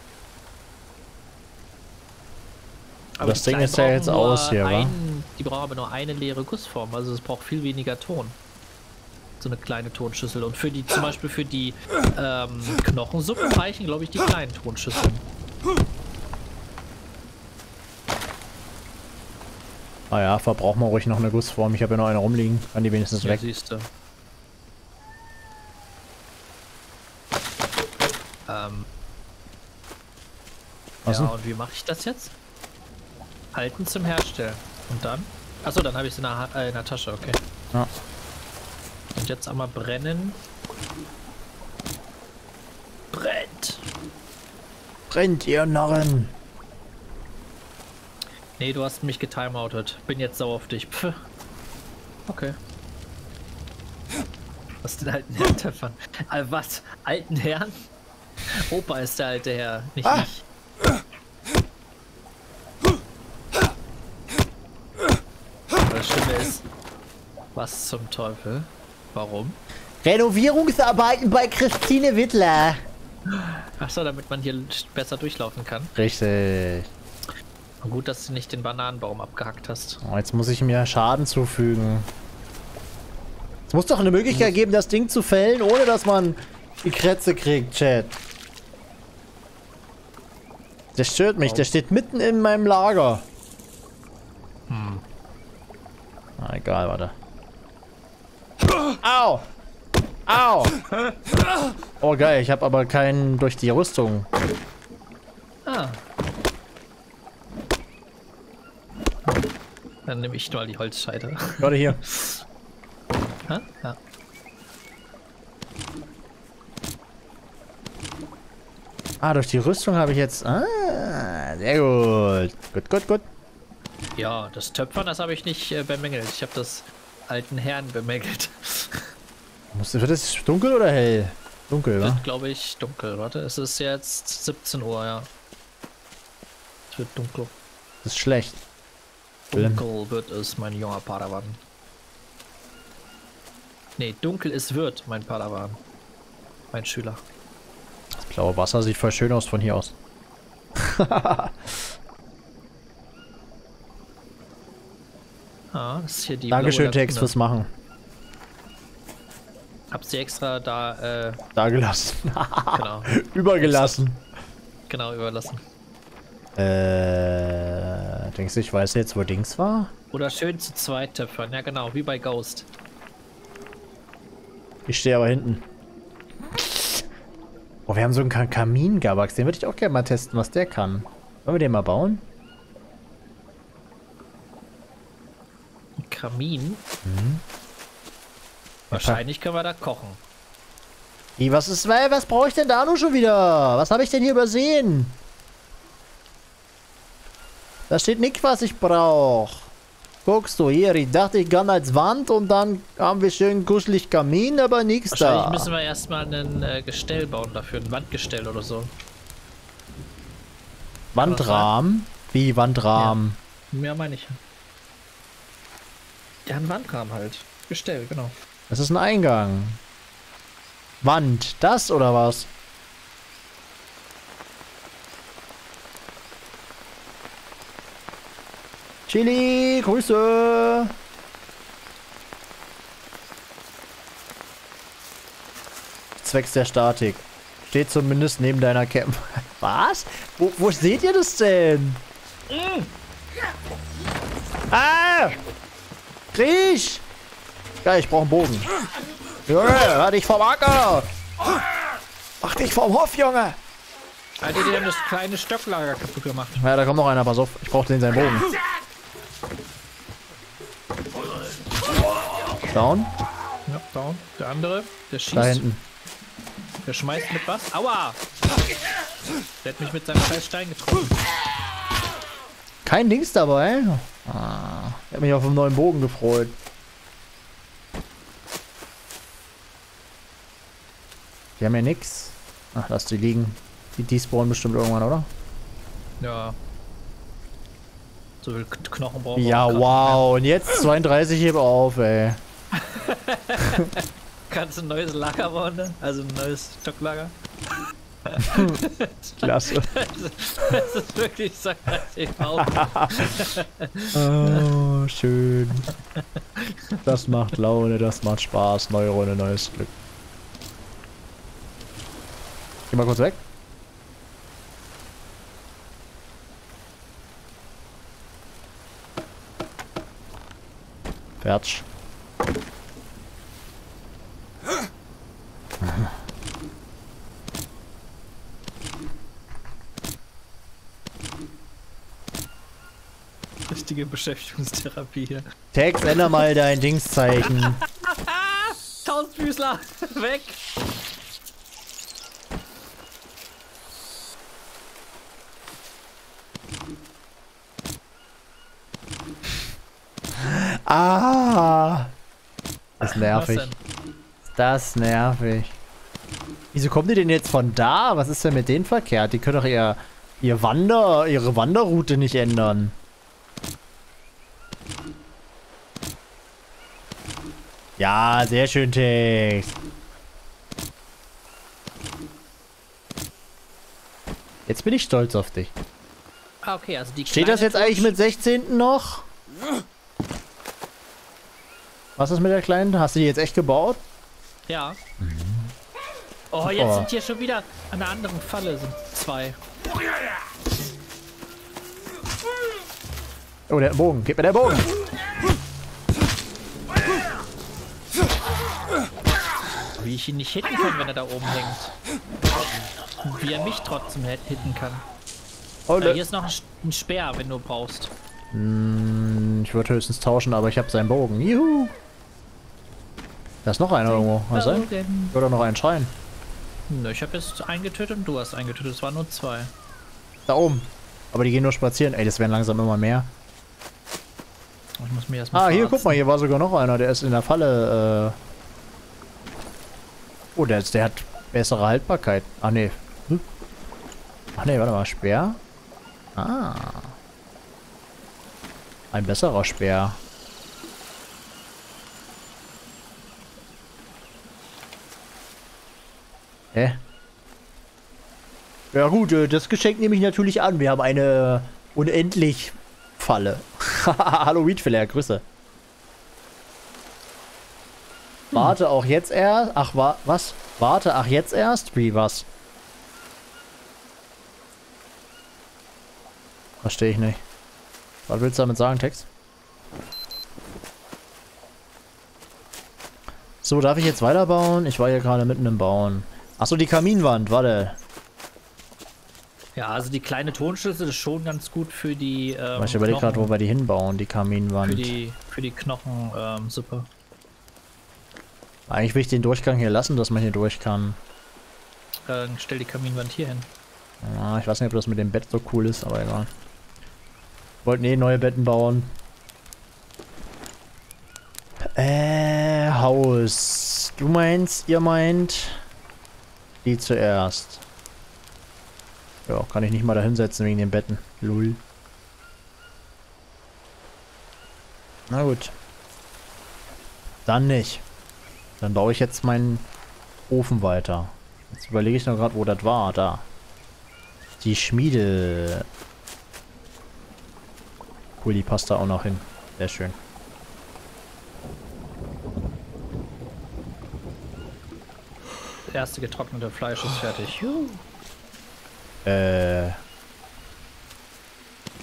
Aber das Ding ist ja jetzt aus hier, wa? Die brauchen aber nur eine leere Gussform, also es braucht viel weniger Ton. So eine kleine Tonschüssel. Und für die, zum Beispiel für die ähm, Knochensuppen reichen, glaube ich, die kleinen Tonschüsseln. Ah ja, verbraucht man ruhig noch eine Gussform. Ich habe ja noch eine rumliegen. Kann die wenigstens ja, weg. Siehste. Ähm. Was ja, denn? Und wie mache ich das jetzt? Halten zum Herstellen. Und dann? Achso, dann habe ich es in, äh, in der Tasche, okay. Ja. Und jetzt einmal brennen. Brennt! Brennt, ihr Narren! Nee, du hast mich getimeoutet. Bin jetzt sauer auf dich. Pff. Okay. Was den alten Herrn Töpfern? Äh, was? Alten Herrn? Opa ist der alte Herr, nicht ah. ich. Das Schlimme ist... Was zum Teufel? Warum? Renovierungsarbeiten bei Christine Wittler. Achso, damit man hier besser durchlaufen kann. Richtig. Gut, dass du nicht den Bananenbaum abgehackt hast. Oh, jetzt muss ich mir Schaden zufügen. Es muss doch eine Möglichkeit geben, das Ding zu fällen, ohne dass man die Krätze kriegt, Chat. Der stört mich, oh. Der steht mitten in meinem Lager. Hm. Na, egal, warte. Au! Au! Oh geil, ich habe aber keinen durch die Rüstung. Ah. Dann nehme ich nur die Holzscheite. Warte hier. Ha? Ja. Ah, durch die Rüstung habe ich jetzt... Ah, sehr gut. Gut, gut, gut. Ja, das Töpfern, das habe ich nicht äh, bemängelt. Ich habe das... alten Herrn bemängelt. Wird es dunkel oder hell? Dunkel, oder? Wird, glaube ich, dunkel. Warte, es ist jetzt siebzehn Uhr, ja. Es wird dunkel. Das ist schlecht. Dunkel wird es, mein junger Padawan. Ne, dunkel es wird, mein Padawan. Mein Schüler. Das blaue Wasser sieht voll schön aus von hier aus. Ah, das ist hier die Dankeschön, Tex, fürs Machen. Hab's dir extra da, äh... da gelassen. Genau. Übergelassen. Genau, überlassen. Äh... Denkst du, ich weiß jetzt, wo Dings war? Oder schön zu zweit töpfern. Ja, genau, wie bei Ghost. Ich stehe aber hinten. Oh, wir haben so einen Kamin, Gabbax. Den würde ich auch gerne mal testen, was der kann. Wollen wir den mal bauen? Kamin. Mhm. Wahrscheinlich können wir da kochen. Hey, was ist, was brauche ich denn da nur schon wieder? Was habe ich denn hier übersehen? Da steht nicht, was ich brauche. Guckst du hier, ich dachte, ich kann als Wand und dann haben wir schön kuschelig Kamin, aber nichts da. Wahrscheinlich müssen wir erstmal ein äh, Gestell bauen dafür, ein Wandgestell oder so. Wandrahmen? Wie Wandrahmen? Ja, mehr meine ich. Ja, ein Wandrahmen halt. Gestell, genau. Das ist ein Eingang. Wand. Das oder was? Chili, Grüße! Zwecks der Statik. Steht zumindest neben deiner Camp. Was? Wo, wo seht ihr das denn? Mm. Ah! Kriech! Geil, ich brauche einen Bogen. Junge, hör dich vom Acker! Mach dich vom Hof, Junge! Alter, die haben das kleine Stocklager kaputt gemacht. Ja, da kommt noch einer, pass auf. Ich brauchte den seinen Bogen. Down. Ja, down. Der andere, der schießt. Da hinten. Der schmeißt mit was? Aua! Der hat mich mit seinem scheiß Stein getroffen. Kein Dings dabei. Ah, ich hab mich auf einen neuen Bogen gefreut. Die haben ja nix. Ach, lass die liegen. Die, die spawnen bestimmt irgendwann, oder? Ja. So viel Knochen brauchen wir. Ja, wow. Und jetzt zweiunddreißig hebe auf, ey. Kannst du ein neues Lager bauen, ne? Also ein neues Stocklager. Klasse. Das ist, das ist wirklich so, oh, schön. Das macht Laune, das macht Spaß. Neue Runde, neues Glück. Geh mal kurz weg. Fertig. Richtige Beschäftigungstherapie hier. Tex, änder mal dein Dingszeichen. Tausendfüßler, weg! Ah! Das ist nervig. Das ist nervig. Wieso kommen die denn jetzt von da? Was ist denn mit denen verkehrt? Die können doch ihr, ihr Wander, ihre Wanderroute nicht ändern. Ja, sehr schön, Tex. Jetzt bin ich stolz auf dich. Ah, okay, also die steht das jetzt eigentlich mit sechzehnten noch? Was ist mit der kleinen? Hast du die jetzt echt gebaut? Ja. Mhm. Oh, jetzt oh. sind hier schon wieder an einer anderen Falle sind zwei. Oh, der Bogen. Gib mir der Bogen. Wie ich ihn nicht hitten kann, wenn er da oben hängt. Wie er mich trotzdem hitten kann. Oh, ja, hier ist noch ein Speer, wenn du brauchst. Mm, ich würde höchstens tauschen, aber ich habe seinen Bogen. Juhu! Da ist noch einer irgendwo. Was ist das? Oder noch einen Schrein? Nö, ich habe jetzt einen getötet und du hast einen getötet. Es waren nur zwei. Da oben. Aber die gehen nur spazieren. Ey, das werden langsam immer mehr. Ich muss mir erst mal ah, verarzen. Hier, guck mal, hier war sogar noch einer. Der ist in der Falle. Äh oh, der, ist, der hat bessere Haltbarkeit. Ach nee. Hm? Ach nee, warte mal. Speer? Ah. Ein besserer Speer. Hä? Ja gut, das Geschenk nehme ich natürlich an. Wir haben eine unendlich Falle. Hallo Weedfiller, Grüße. Hm. Warte auch jetzt erst. Ach wa was? Warte, ach jetzt erst? Wie was? Verstehe ich nicht. Was willst du damit sagen, Tex? So, darf ich jetzt weiterbauen? Ich war hier gerade mitten im Bauen. Achso, die Kaminwand, warte. Ja, also die kleine Tonschüssel ist schon ganz gut für die. Ähm, ich überlege gerade, wo wir die hinbauen, die Kaminwand. Für die, für die Knochensuppe. Ähm, Eigentlich will ich den Durchgang hier lassen, dass man hier durch kann. Dann stell die Kaminwand hier hin. Ja, ich weiß nicht, ob das mit dem Bett so cool ist, aber egal. Wollten eh neue Betten bauen. Äh, Haus. Du meinst, ihr meint. Die zuerst. Ja, kann ich nicht mal da hinsetzen wegen den Betten. Lul. Na gut. Dann nicht. Dann baue ich jetzt meinen Ofen weiter. Jetzt überlege ich noch gerade, wo das war. Da. Die Schmiede. Cool, die passt da auch noch hin. Sehr schön. Das erste getrocknete Fleisch ist fertig. Juhu. Äh.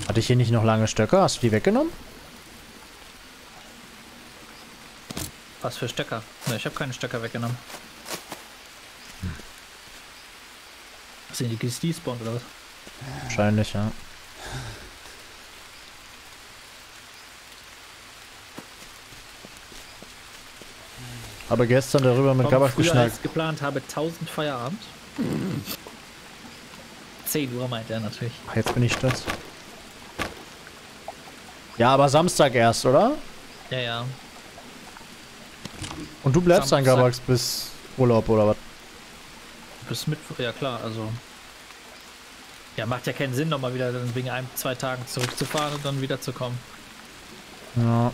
Hatte ich hier nicht noch lange Stöcker? Hast du die weggenommen? Was für Stöcker? Ne, ich habe keine Stöcker weggenommen. Hm. Sind die gespawnt oder was? Wahrscheinlich, ja. Aber gestern darüber mit Gabbax geschnackt. Ich geplant habe tausend Feierabend. zehn Uhr meint er natürlich. Ach, jetzt bin ich das. Ja, aber Samstag erst, oder? Ja, ja. Und du bleibst Samstag. Dann Gabbax bis Urlaub oder was? Bis Mittwoch, ja klar, also. Ja, macht ja keinen Sinn, nochmal wieder dann wegen ein, zwei Tagen zurückzufahren und dann wiederzukommen. Ja.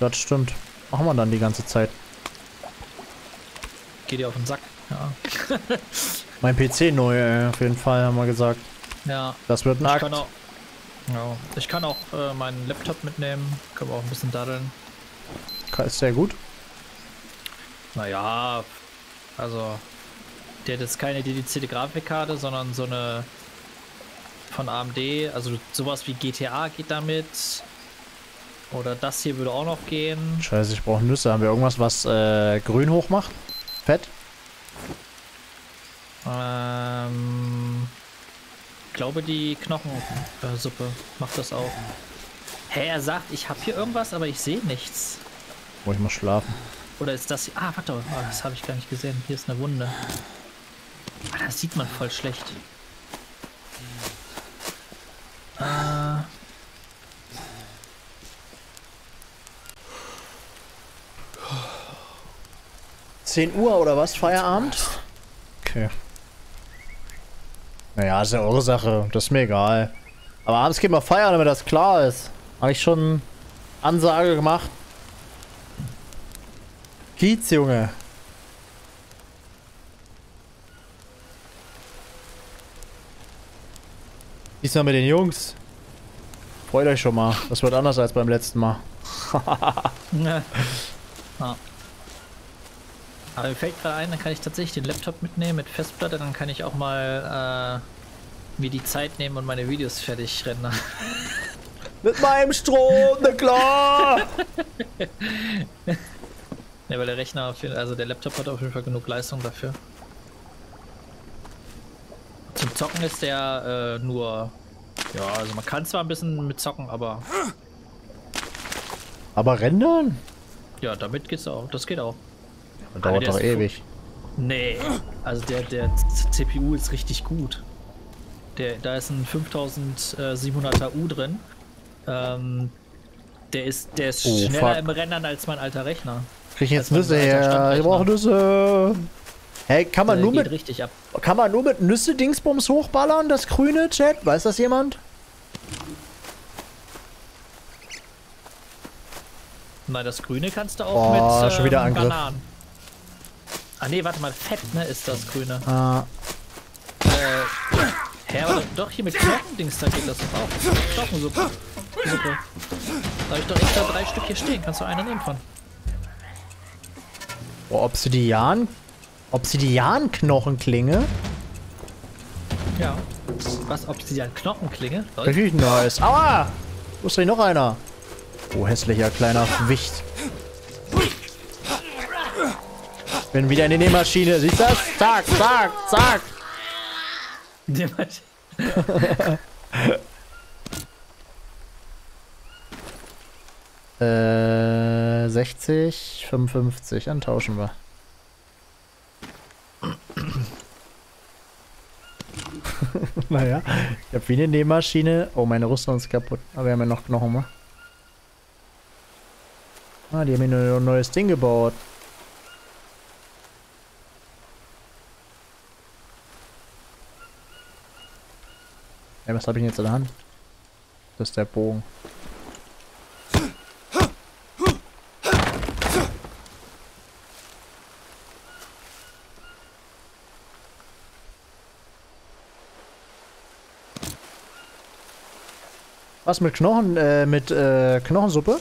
Das stimmt. Machen wir dann die ganze Zeit. Geht dir auf den Sack, ja. Mein P C neu, ey, auf jeden Fall, haben wir gesagt. Ja. Das wird nackt. Ich kann auch, ja, ich kann auch äh, meinen Laptop mitnehmen. Können wir auch ein bisschen daddeln. Ist sehr gut. Naja, also, der hat jetzt keine dedizierte Grafikkarte, sondern so eine von A M D. Also sowas wie G T A geht damit. Oder das hier würde auch noch gehen. Scheiße, ich brauche Nüsse. Haben wir irgendwas, was äh, grün hoch macht? Fett? Ähm... Ich glaube, die Knochensuppe macht das auch. Hä, er sagt, ich habe hier irgendwas, aber ich sehe nichts. Muss ich mal schlafen. Oder ist das hier? Ah, warte, oh, das habe ich gar nicht gesehen. Hier ist eine Wunde. Ah, das sieht man voll schlecht. Äh... zehn Uhr oder was? Feierabend? Okay. Naja, ist ja eure Sache. Das ist mir egal. Aber abends geht mal feiern, damit das klar ist. Habe ich schon Ansage gemacht. Kiez, Junge. Diesmal mit den Jungs. Freut euch schon mal. Das wird anders als beim letzten Mal. Ne. Ah. Aber mir fällt gerade ein, dann kann ich tatsächlich den Laptop mitnehmen mit Festplatte, dann kann ich auch mal äh, mir die Zeit nehmen und meine Videos fertig rendern. Mit meinem Strom, na klar! Ne, weil der Rechner, auf jeden, also der Laptop hat auf jeden Fall genug Leistung dafür. Zum Zocken ist der äh, nur, ja, also man kann zwar ein bisschen mit zocken, aber... Aber rendern? Ja, damit geht's auch, das geht auch. Das dauert doch ewig. Nee, also der, der C P U ist richtig gut. Der, da ist ein fünftausendsiebenhunderter U drin. Ähm, der ist, der ist oh, schneller fuck. im Rendern als mein alter Rechner. Krieg ich jetzt Nüsse her? Ich brauche Nüsse. Hey, kann man, äh, nur mit, richtig ab. kann man nur mit Nüsse Dingsbums hochballern, das grüne Chat? Weiß das jemand? Nein, das grüne kannst du auch Boah, mit ähm, schon wieder Angriff. Bananen. Ah ne, warte mal, Fett, ne, ist das grüne. Ah. Äh, hä, aber doch hier mit Knochen-Dings, da geht das doch auch. Knochensuppe. Suppe. Da hab ich doch extra drei Stück hier stehen, kannst du eine nehmen von. Boah, Obsidian? Obsidian-Knochenklinge? Ja. Was, Obsidian-Knochenklinge? Richtig nice. Aua! Wo ist denn noch einer? Oh, hässlicher kleiner Wicht. Bin wieder in die Nähmaschine, siehst du das? Zack, zack, zack! äh, sechzig, fünfundfünfzig, dann tauschen wir. Naja, ich hab wie eine Nähmaschine. Oh, meine Rüstung ist kaputt. Aber wir haben ja noch Knochen, mal. Ah, die haben hier ein neues Ding gebaut. Hey, was habe ich denn jetzt in der Hand? Das ist der Bogen. Was mit Knochen, äh, mit äh, Knochensuppe?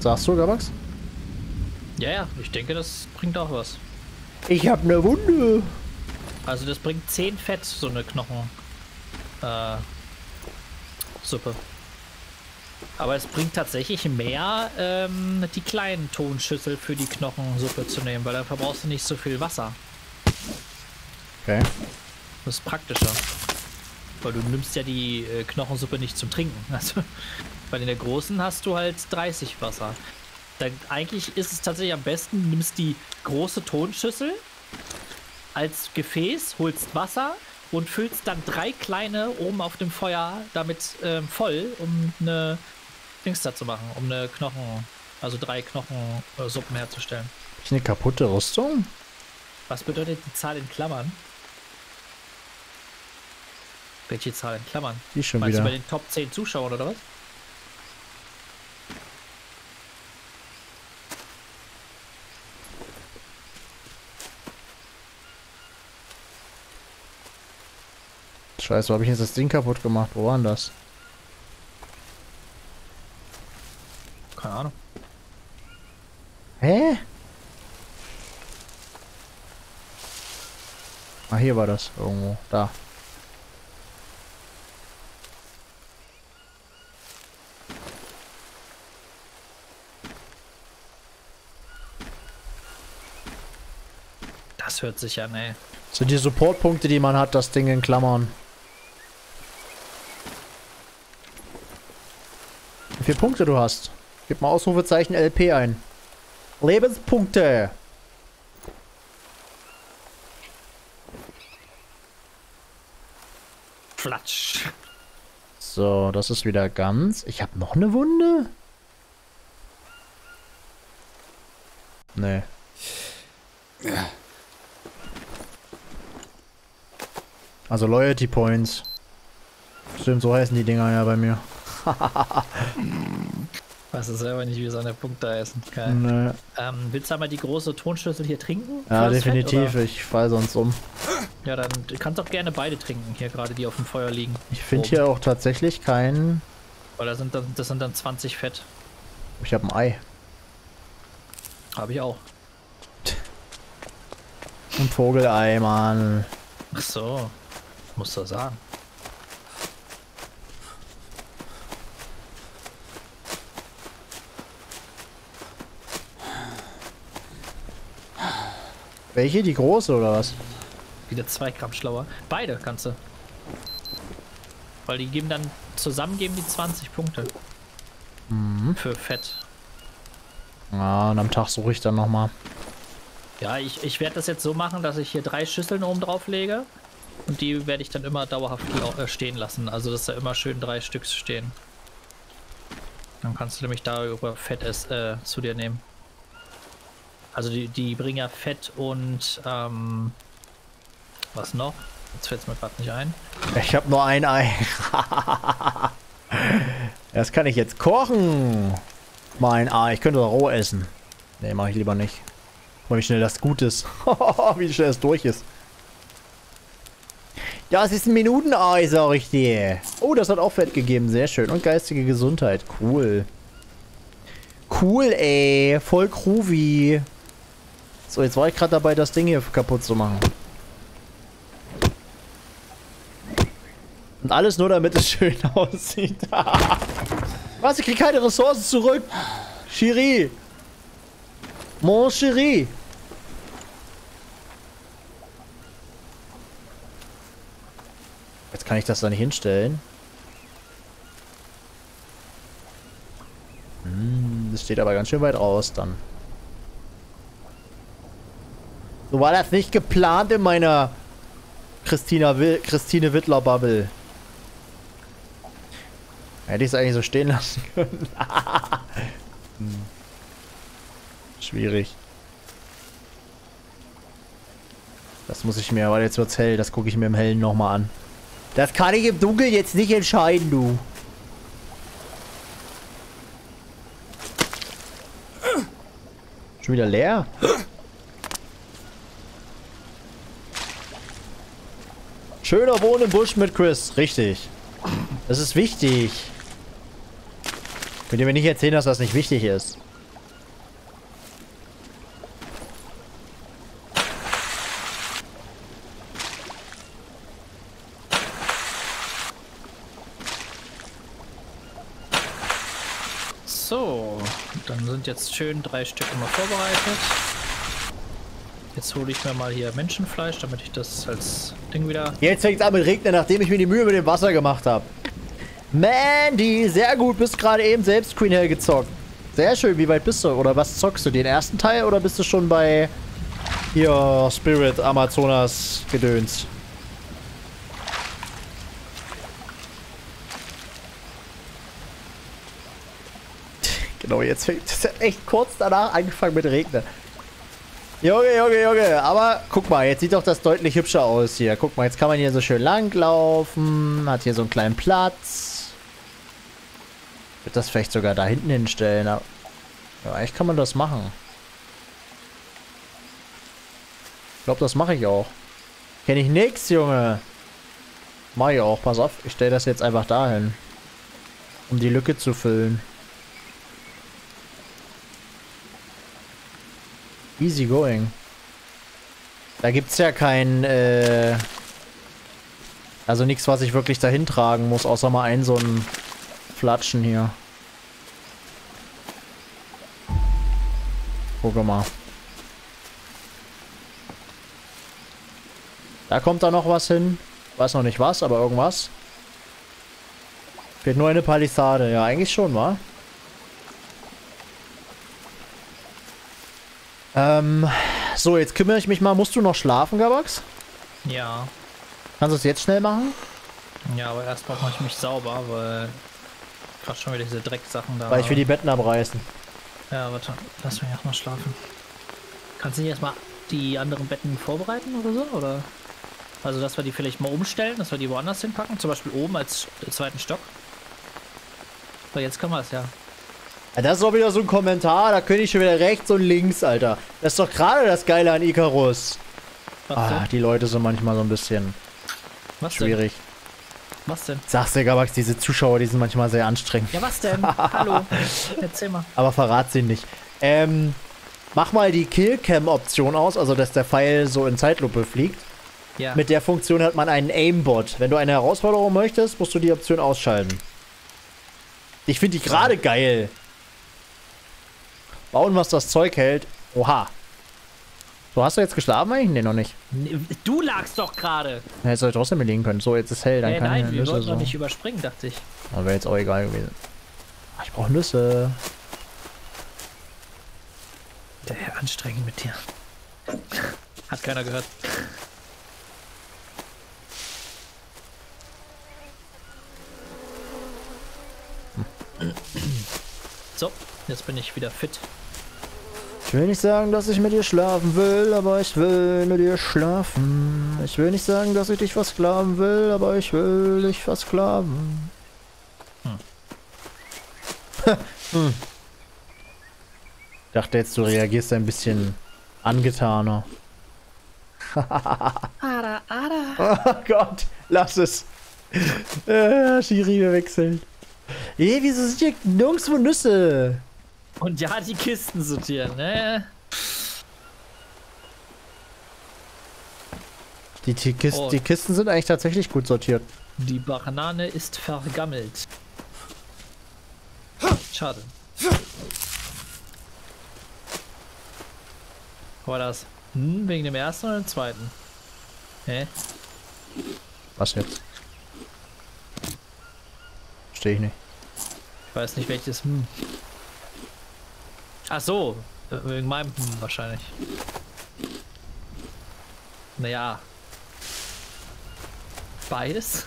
Sagst du, Gabbax? Ja, ja, ich denke, das bringt auch was. Ich hab ne Wunde. Also das bringt zehn Fett, so eine Knochen äh, Suppe. Aber es bringt tatsächlich mehr, ähm, die kleinen Tonschüssel für die Knochensuppe zu nehmen, weil dann verbrauchst du nicht so viel Wasser. Okay. Das ist praktischer. Weil du nimmst ja die äh, Knochensuppe nicht zum Trinken. Also, weil in der großen hast du halt dreißig Wasser. Dann eigentlich ist es tatsächlich am besten, du nimmst die große Tonschüssel als Gefäß, holst Wasser und füllst dann drei kleine oben auf dem Feuer damit ähm, voll, um eine Dings da zu machen, um eine Knochen, also drei Knochensuppen herzustellen. Hab ich eine kaputte Rüstung? Was bedeutet die Zahl in Klammern? Welche Zahl in Klammern? Die schon wieder. Meinst du bei den Top zehn Zuschauern oder was? Scheiße, wo habe ich jetzt das Ding kaputt gemacht? Wo war denn das? Keine Ahnung. Hä? Ah, hier war das irgendwo. Da. Das hört sich an, ey. Das sind die Supportpunkte, die man hat, das Ding in Klammern. Wie viele Punkte du hast? Gib mal Ausrufezeichen L P ein. Lebenspunkte! Flatsch! So, das ist wieder ganz. Ich habe noch eine Wunde? Nee. Also Loyalty Points. Stimmt, so heißen die Dinger ja bei mir. Weiß es selber nicht, wie es an der Punkt da heißen kann. Nee. Ähm, willst du einmal die große Tonschüssel hier trinken? Ja, definitiv. Fett, ich fall sonst um. Ja, dann kannst du auch gerne beide trinken, hier gerade die auf dem Feuer liegen. Ich finde hier auch tatsächlich keinen... Weil das sind, das sind dann zwanzig Fett. Ich habe ein Ei. Habe ich auch. Ein Vogelei, Mann. Ach so. Muss das sagen. Welche? Die große oder was? Wieder zwei Gramm schlauer. Beide kannst du. Weil die geben dann, zusammen geben die zwanzig Punkte. Mhm. Für Fett. Ja, und am Tag suche ich dann nochmal. Ja, ich, ich werde das jetzt so machen, dass ich hier drei Schüsseln oben drauf lege. Und die werde ich dann immer dauerhaft stehen lassen. Also, dass da immer schön drei Stück stehen. Dann kannst du nämlich darüber Fett es, äh, zu dir nehmen. Also, die, die bringen ja Fett und, ähm, was noch? Jetzt fällt es mir gerade nicht ein. Ich habe nur ein Ei. Das kann ich jetzt kochen. Mein Ei. Ich könnte das roh essen. Ne, mache ich lieber nicht. Guck mal, wie schnell das gut ist. Wie schnell es durch ist. Das ist ein Minuten-Ei, sag ich dir. Oh, das hat auch Fett gegeben. Sehr schön. Und geistige Gesundheit. Cool. Cool, ey. Voll groovy. So, jetzt war ich gerade dabei, das Ding hier kaputt zu machen. Und alles nur, damit es schön aussieht. Was? Ich krieg keine Ressourcen zurück. Chérie. Mon Chérie. Jetzt kann ich das da nicht hinstellen. Hm, das steht aber ganz schön weit raus dann. So war das nicht geplant in meiner Christina Will Christine Wittler Bubble. Hätte ich es eigentlich so stehen lassen können. Hm. Schwierig. Das muss ich mir, weil jetzt wird's hell, das gucke ich mir im Hellen nochmal an. Das kann ich im Dunkeln jetzt nicht entscheiden, du. Schon wieder leer? Schöner Wohnen im Busch mit Chris. Richtig. Das ist wichtig. Könnt ihr mir nicht erzählen, dass das nicht wichtig ist. sind jetzt schön drei Stück mal vorbereitet. Jetzt hole ich mir mal hier Menschenfleisch, damit ich das als Ding wieder... Jetzt fängt es an mit Regnen, nachdem ich mir die Mühe mit dem Wasser gemacht habe. Mandy, sehr gut, bist gerade eben selbst Queen Hell gezockt. Sehr schön, wie weit bist du? Oder was zockst du? Den ersten Teil oder bist du schon bei... hier, Spirit Amazonas Gedöns? Genau, jetzt fängt es echt kurz danach angefangen mit Regnen. Junge, Junge, Junge. Aber guck mal, jetzt sieht doch das deutlich hübscher aus hier. Guck mal, jetzt kann man hier so schön langlaufen. Hat hier so einen kleinen Platz. Ich würde das vielleicht sogar da hinten hinstellen. Ja, eigentlich kann man das machen. Ich glaube, das mache ich auch. Kenne ich nix, Junge. Mach ich auch. Pass auf, ich stelle das jetzt einfach dahin. Um die Lücke zu füllen. Easy going. Da gibt's ja kein, äh, also nichts, was ich wirklich dahin tragen muss, außer mal ein so ein Flatschen hier. Guck mal. Da kommt da noch was hin. Weiß noch nicht was, aber irgendwas. Fehlt nur eine Palisade. Ja, eigentlich schon, wa? Ähm, so, jetzt kümmere ich mich mal. Musst du noch schlafen, Gabbax? Ja. Kannst du es jetzt schnell machen? Ja, aber erstmal mache ich mich sauber, weil gerade schon wieder diese Drecksachen da. Weil ich will die Betten abreißen. Ja, warte. Lass mich erstmal schlafen. Kannst du nicht erstmal die anderen Betten vorbereiten oder so? Oder? Also, dass wir die vielleicht mal umstellen, dass wir die woanders hinpacken. Zum Beispiel oben als zweiten Stock. Aber jetzt können wir es ja. Das ist doch wieder so ein Kommentar, da könnte ich schon wieder rechts und links, Alter. Das ist doch gerade das Geile an Icarus. Was ah, denn? Die Leute sind manchmal so ein bisschen was schwierig. Denn? Was denn? Sagst du, Gabbax, diese Zuschauer, die sind manchmal sehr anstrengend. Ja, was denn? Hallo, erzähl mal. Aber verrat sie nicht. Ähm, mach mal die Killcam-Option aus, also dass der Pfeil so in Zeitlupe fliegt. Ja. Mit der Funktion hat man einen Aimbot. Wenn du eine Herausforderung möchtest, musst du die Option ausschalten. Ich finde die gerade geil. Bauen, was das Zeug hält. Oha. So, hast du jetzt geschlafen eigentlich? Nee, noch nicht. Du lagst doch gerade. Ja, hättest du trotzdem liegen können. So, jetzt ist hell. Dann nee, kann nein, ich wir wollten so. Noch nicht überspringen, dachte ich. Aber wäre jetzt auch egal gewesen. Ach, ich brauche Nüsse. Der Herr anstrengend mit dir. Hat keiner gehört. Hm. So. Jetzt bin ich wieder fit. Ich will nicht sagen, dass ich mit dir schlafen will, aber ich will mit dir schlafen. Ich will nicht sagen, dass ich dich versklaven will, aber ich will dich versklaven. Hm. hm. Ich dachte jetzt, du reagierst ein bisschen angetaner. Ada, Ada. Oh Gott, lass es. äh, Schiri, wir wechseln. Ey, wieso sind hier nirgendwo Nüsse? Und ja, die Kisten sortieren, ne? Die, die, Kist, oh. die Kisten sind eigentlich tatsächlich gut sortiert. Die Banane ist vergammelt. Schade. War das? Hm, wegen dem ersten oder dem zweiten? Hä? Was jetzt? Verstehe ich nicht. Ich weiß nicht, welches. Hm. Ach so, wegen meinem hm, wahrscheinlich. Naja. Beides?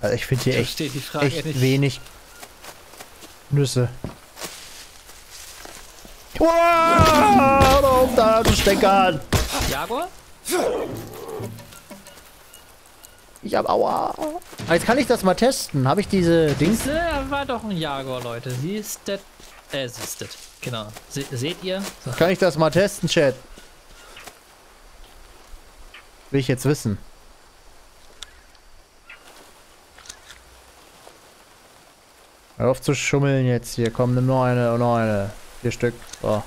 Also ich finde hier da echt, steht die Frage echt nicht. Wenig Nüsse. Wow, auf da, du Stecker! Jaguar? Ich hab Aua. Jetzt kann ich das mal testen. Habe ich diese Dings? Das war doch ein Jaguar, Leute. Sie ist das. Äh, sie ist das. Genau. Se seht ihr? So. Kann ich das mal testen, Chat? Will ich jetzt wissen. Hör auf zu schummeln jetzt hier. Komm, nimm noch eine und noch eine. Vier Stück. So.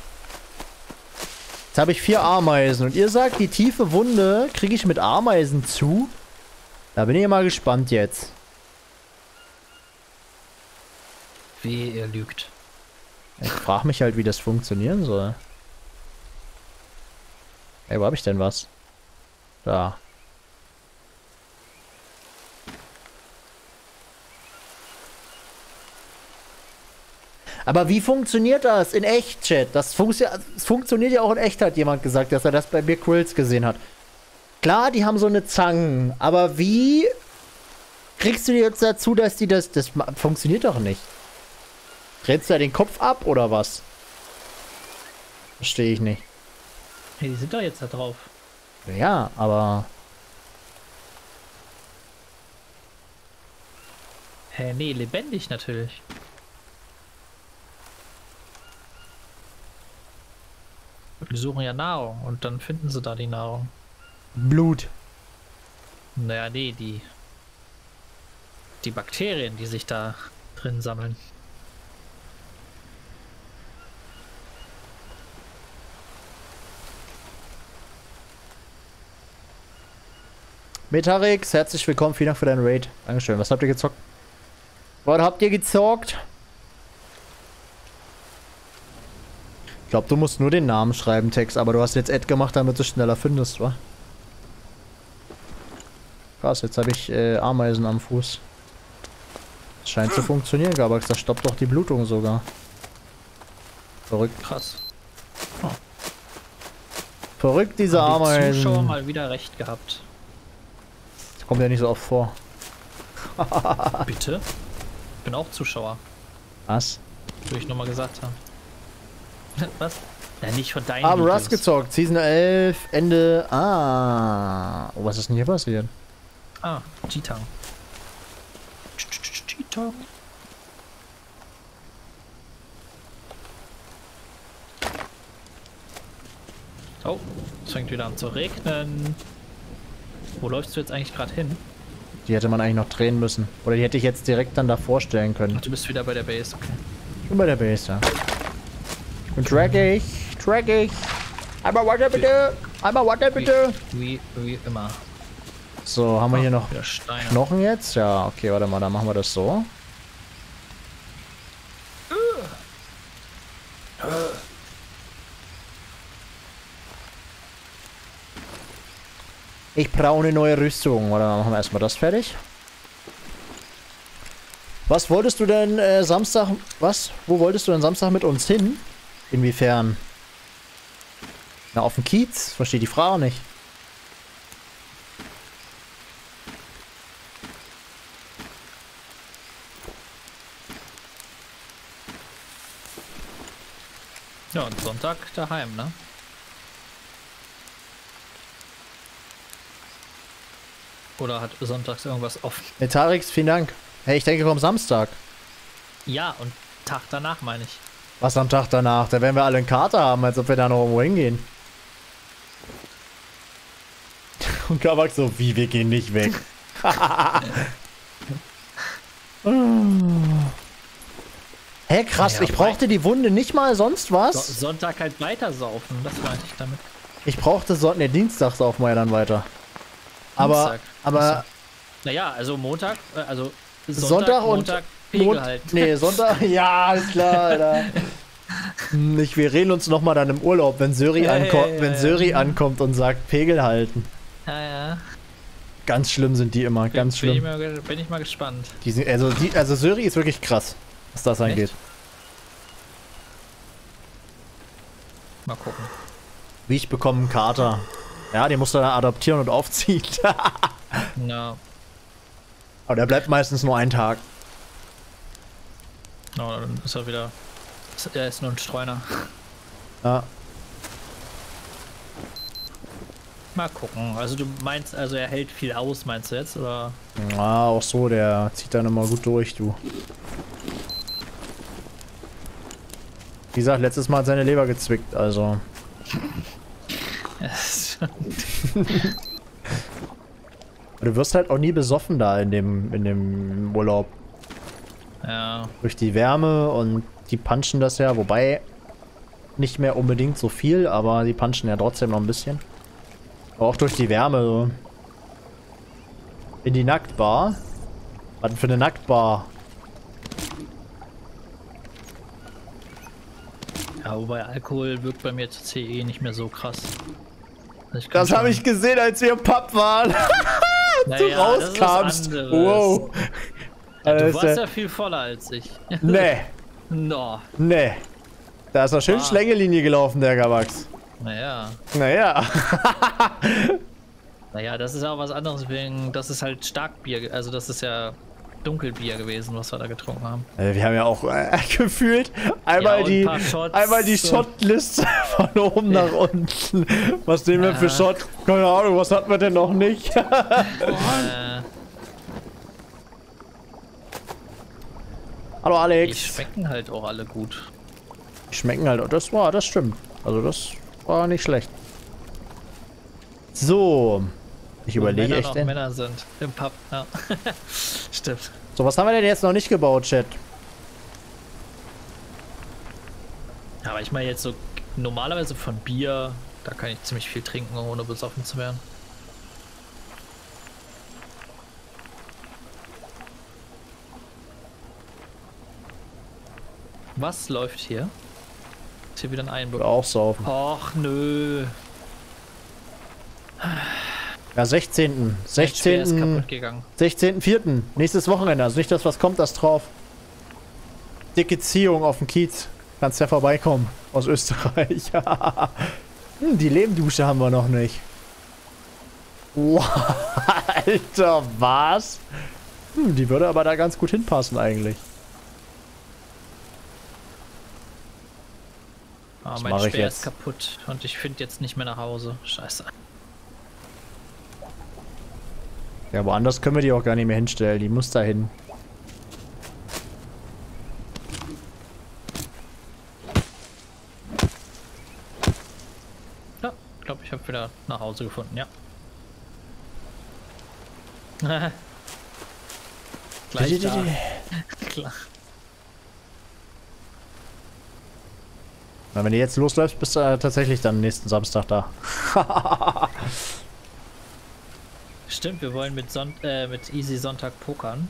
Jetzt habe ich vier Ameisen. Und ihr sagt, die tiefe Wunde kriege ich mit Ameisen zu? Da bin ich mal gespannt jetzt. Wie ihr lügt. Ich frage mich halt, wie das funktionieren soll. Ey, wo habe ich denn was? Da. Aber wie funktioniert das in echt, Chat? Das, funktio das funktioniert ja auch in echt, hat jemand gesagt, dass er das bei mir Quills gesehen hat. Klar, die haben so eine Zange, aber wie kriegst du die jetzt dazu, dass die das... Das funktioniert doch nicht. Drehst du da den Kopf ab oder was? Verstehe ich nicht. Hey, die sind doch jetzt da drauf. Ja, aber... Hä, hey, nee, lebendig natürlich. Die suchen ja Nahrung und dann finden sie da die Nahrung. Blut. Naja, nee, die... Die Bakterien, die sich da drin sammeln. Metarix, herzlich willkommen, vielen Dank für deinen Raid. Dankeschön, was habt ihr gezockt? Was habt ihr gezockt? Ich glaube, du musst nur den Namen schreiben, Text, aber du hast jetzt Ad gemacht, damit du schneller findest, wa? Krass, jetzt habe ich äh, Ameisen am Fuß. Scheint zu funktionieren, Gabbax. Das stoppt doch die Blutung sogar. Verrückt. Krass. Oh. Verrückt, diese Ameisen. Die Zuschauer mal wieder recht gehabt. Das kommt ja nicht so oft vor. Bitte? Ich bin auch Zuschauer. Was? Das würde ich nochmal gesagt haben. Was? Ja, nicht von deinen. Aber Rust gezockt. Season elf, Ende. Ah. Oh, was ist denn hier passiert? Ah, G-Town. G-Town. Oh, es fängt wieder an zu regnen. Wo läufst du jetzt eigentlich gerade hin? Die hätte man eigentlich noch drehen müssen. Oder die hätte ich jetzt direkt dann davor stellen können. Ach, du bist wieder bei der Base, okay. Ich bin bei der Base, ja. Ich bin trackig, trackig. Einmal weiter bitte. Einmal weiter bitte. Wie, wie, wie immer. So, haben wir hier noch Knochen jetzt? Ja, okay, warte mal, dann machen wir das so. Ich brauche eine neue Rüstung. Oder machen wir erstmal das fertig. Was wolltest du denn äh, Samstag... Was? Wo wolltest du denn Samstag mit uns hin? Inwiefern? Na, auf dem Kiez? Verstehe die Frage nicht. Ja, und Sonntag daheim, ne? Oder hat sonntags irgendwas offen? Metarix, vielen Dank. Hey, ich denke, wir kommen Samstag. Ja, und Tag danach, meine ich. Was am Tag danach? Da werden wir alle einen Kater haben, als ob wir da noch irgendwo hingehen. Und Gabbax so, wie, wir gehen nicht weg. Hä, krass, naja, ich brauchte die Wunde nicht mal sonst was. So Sonntag halt weiter saufen, das meinte ich damit. Ich brauchte Sonntag, ne, Dienstag saufen wir ja dann weiter. Aber, aber... Naja, also Montag, also Sonntag, Sonntag und Montag Pegel halt. Nee, Sonntag, ja, alles klar, Alter. Ich, wir reden uns nochmal dann im Urlaub, wenn Söri, ja, anko ja, ja, wenn Söri ja. ankommt und sagt, Pegel halten. Ja, ja. Ganz schlimm sind die immer, bin, ganz schlimm. Bin ich mal, bin ich mal gespannt. Die sind, also, die, also Söri ist wirklich krass, was das angeht. Echt? Mal gucken. Wie ich bekomme einen Kater. Ja, den musst du dann adoptieren und aufziehen. No. Aber der bleibt meistens nur einen Tag. No, dann ist er wieder... Er ist nur ein Streuner. Ja. Mal gucken. Also du meinst, also er hält viel aus, meinst du jetzt, oder? Ja, auch so. Der zieht dann immer gut durch, du. Wie gesagt, letztes Mal hat seine Leber gezwickt, also... Du wirst halt auch nie besoffen da in dem, in dem Urlaub. Ja. Durch die Wärme und die punchen das ja, wobei nicht mehr unbedingt so viel, aber die punchen ja trotzdem noch ein bisschen. Aber auch durch die Wärme. So. In die Nacktbar. Was denn für eine Nacktbar? Ja, wobei Alkohol wirkt bei mir zur C E nicht mehr so krass. Ich das habe ich gesehen, als wir im Pub waren. Naja, du rauskamst. Wow. Ja, du warst ja viel voller als ich. Nee. No. Nee. Da ist noch schön ah. Schlängelinie gelaufen, der Gabbax. Naja. Naja. Naja, das ist ja auch was anderes, wegen, das ist halt Starkbier, also das ist ja Dunkelbier gewesen, was wir da getrunken haben. Also wir haben ja auch äh, gefühlt einmal, ja, die, ein Shots, einmal die Shotliste von oben ja. nach unten. Was nehmen ja. wir für Shot? Keine Ahnung, was hatten wir denn noch nicht? äh. Hallo Alex. Die schmecken halt auch alle gut. Die schmecken halt auch, das war, das stimmt. Also das war nicht schlecht. So, ich überlege echt. Wenn Männer sind im Pub, ja. Stimmt. So, was haben wir denn jetzt noch nicht gebaut, Chat? Aber ich meine jetzt so, normalerweise von Bier, da kann ich ziemlich viel trinken, ohne besoffen zu werden. Was läuft hier? Ist hier wieder ein Einbruch? Auch saufen. Ach nö. Ja, sechzehnten. sechzehnten. sechzehnten vierten. Nächstes Wochenende. Also nicht das, was kommt, das drauf. Dicke Ziehung auf dem Kiez. Kannst ja vorbeikommen. Aus Österreich. Hm, die Lehmdusche haben wir noch nicht. Wow, Alter, was? Hm, die würde aber da ganz gut hinpassen eigentlich. Ah, mein Speer ist kaputt und ich finde jetzt nicht mehr nach Hause. Scheiße. Ja, woanders können wir die auch gar nicht mehr hinstellen. Die muss da hin. Ja, ich glaube, ich habe wieder nach Hause gefunden, ja. Gleich da. Klar. Na, wenn du jetzt losläufst, bist du äh, tatsächlich dann nächsten Samstag da. Stimmt, wir wollen mit, Son äh, mit Easy Sonntag pokern.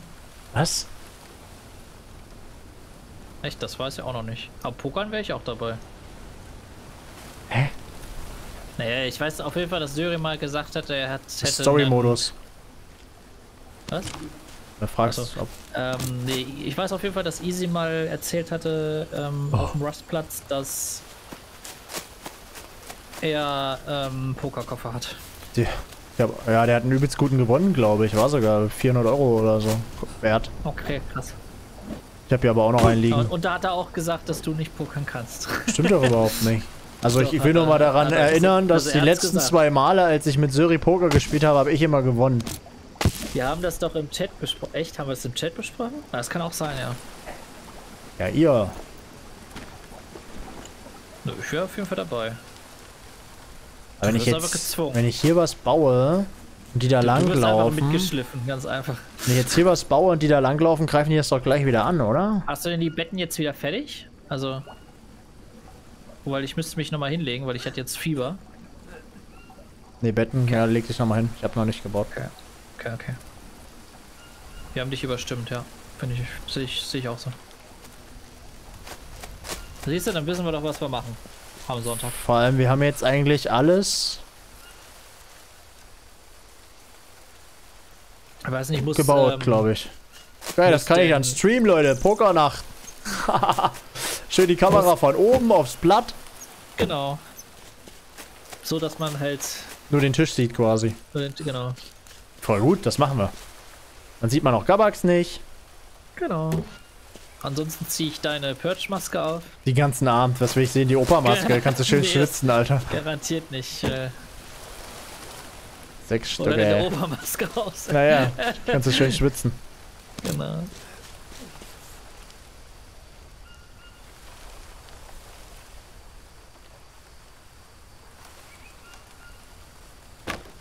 Was? Echt, das weiß ich auch noch nicht. Aber pokern wäre ich auch dabei. Hä? Naja, ich weiß auf jeden Fall, dass Sören mal gesagt hat, er hat... Story-Modus. Was? Da fragst du, ob... Ähm, nee, ich weiß auf jeden Fall, dass Easy mal erzählt hatte, ähm, oh. auf dem Rustplatz, dass er, ähm, Pokerkoffer hat. Ja. Ja, der hat einen übelst guten gewonnen, glaube ich. War sogar vierhundert Euro oder so wert. Okay, krass. Ich habe ja aber auch noch einen liegen. Und da hat er auch gesagt, dass du nicht pokern kannst. Stimmt doch überhaupt nicht. Also ich, ich will nur mal daran erinnern, dass die letzten zwei Male, als ich mit Söri Poker gespielt habe, habe ich immer gewonnen. Wir haben das doch im Chat besprochen. Echt? Haben wir es im Chat besprochen? Das kann auch sein, ja. Ja, ihr. Ich wäre auf jeden Fall dabei. Wenn ich, jetzt, wenn ich hier was baue und die da langlaufen. Du bist mitgeschliffen, ganz einfach. Wenn ich jetzt hier was baue und die da langlaufen, greifen die das doch gleich wieder an, oder? Hast du denn die Betten jetzt wieder fertig? Also. Weil ich müsste mich nochmal hinlegen, weil ich hatte jetzt Fieber. Ne, Betten, okay. Ja, leg dich nochmal hin. Ich habe noch nicht gebaut. Okay. Okay, okay. Wir haben dich überstimmt, ja. Finde ich, sehe ich, seh ich auch so. Siehst du, dann wissen wir doch, was wir machen. Am Sonntag. Vor allem, wir haben jetzt eigentlich alles. Ich weiß nicht, ich muss, gebaut, ähm, glaube ich. Geil, das kann ich an Stream, Leute. Pokernacht. Schön die Kamera von oben aufs Blatt. Genau. So, dass man halt nur den Tisch sieht, quasi. Den, genau. Voll gut, das machen wir. Dann sieht man auch Gabbax nicht. Genau. Ansonsten ziehe ich deine Purge-Maske auf. Die ganzen Abend, was will ich sehen? Die Opa-Maske. Kannst du schön nee, schwitzen, Alter. Garantiert nicht. Äh Sechs Stück, ey. Oder die Opa-Maske raus. Naja, kannst du schön schwitzen. Genau.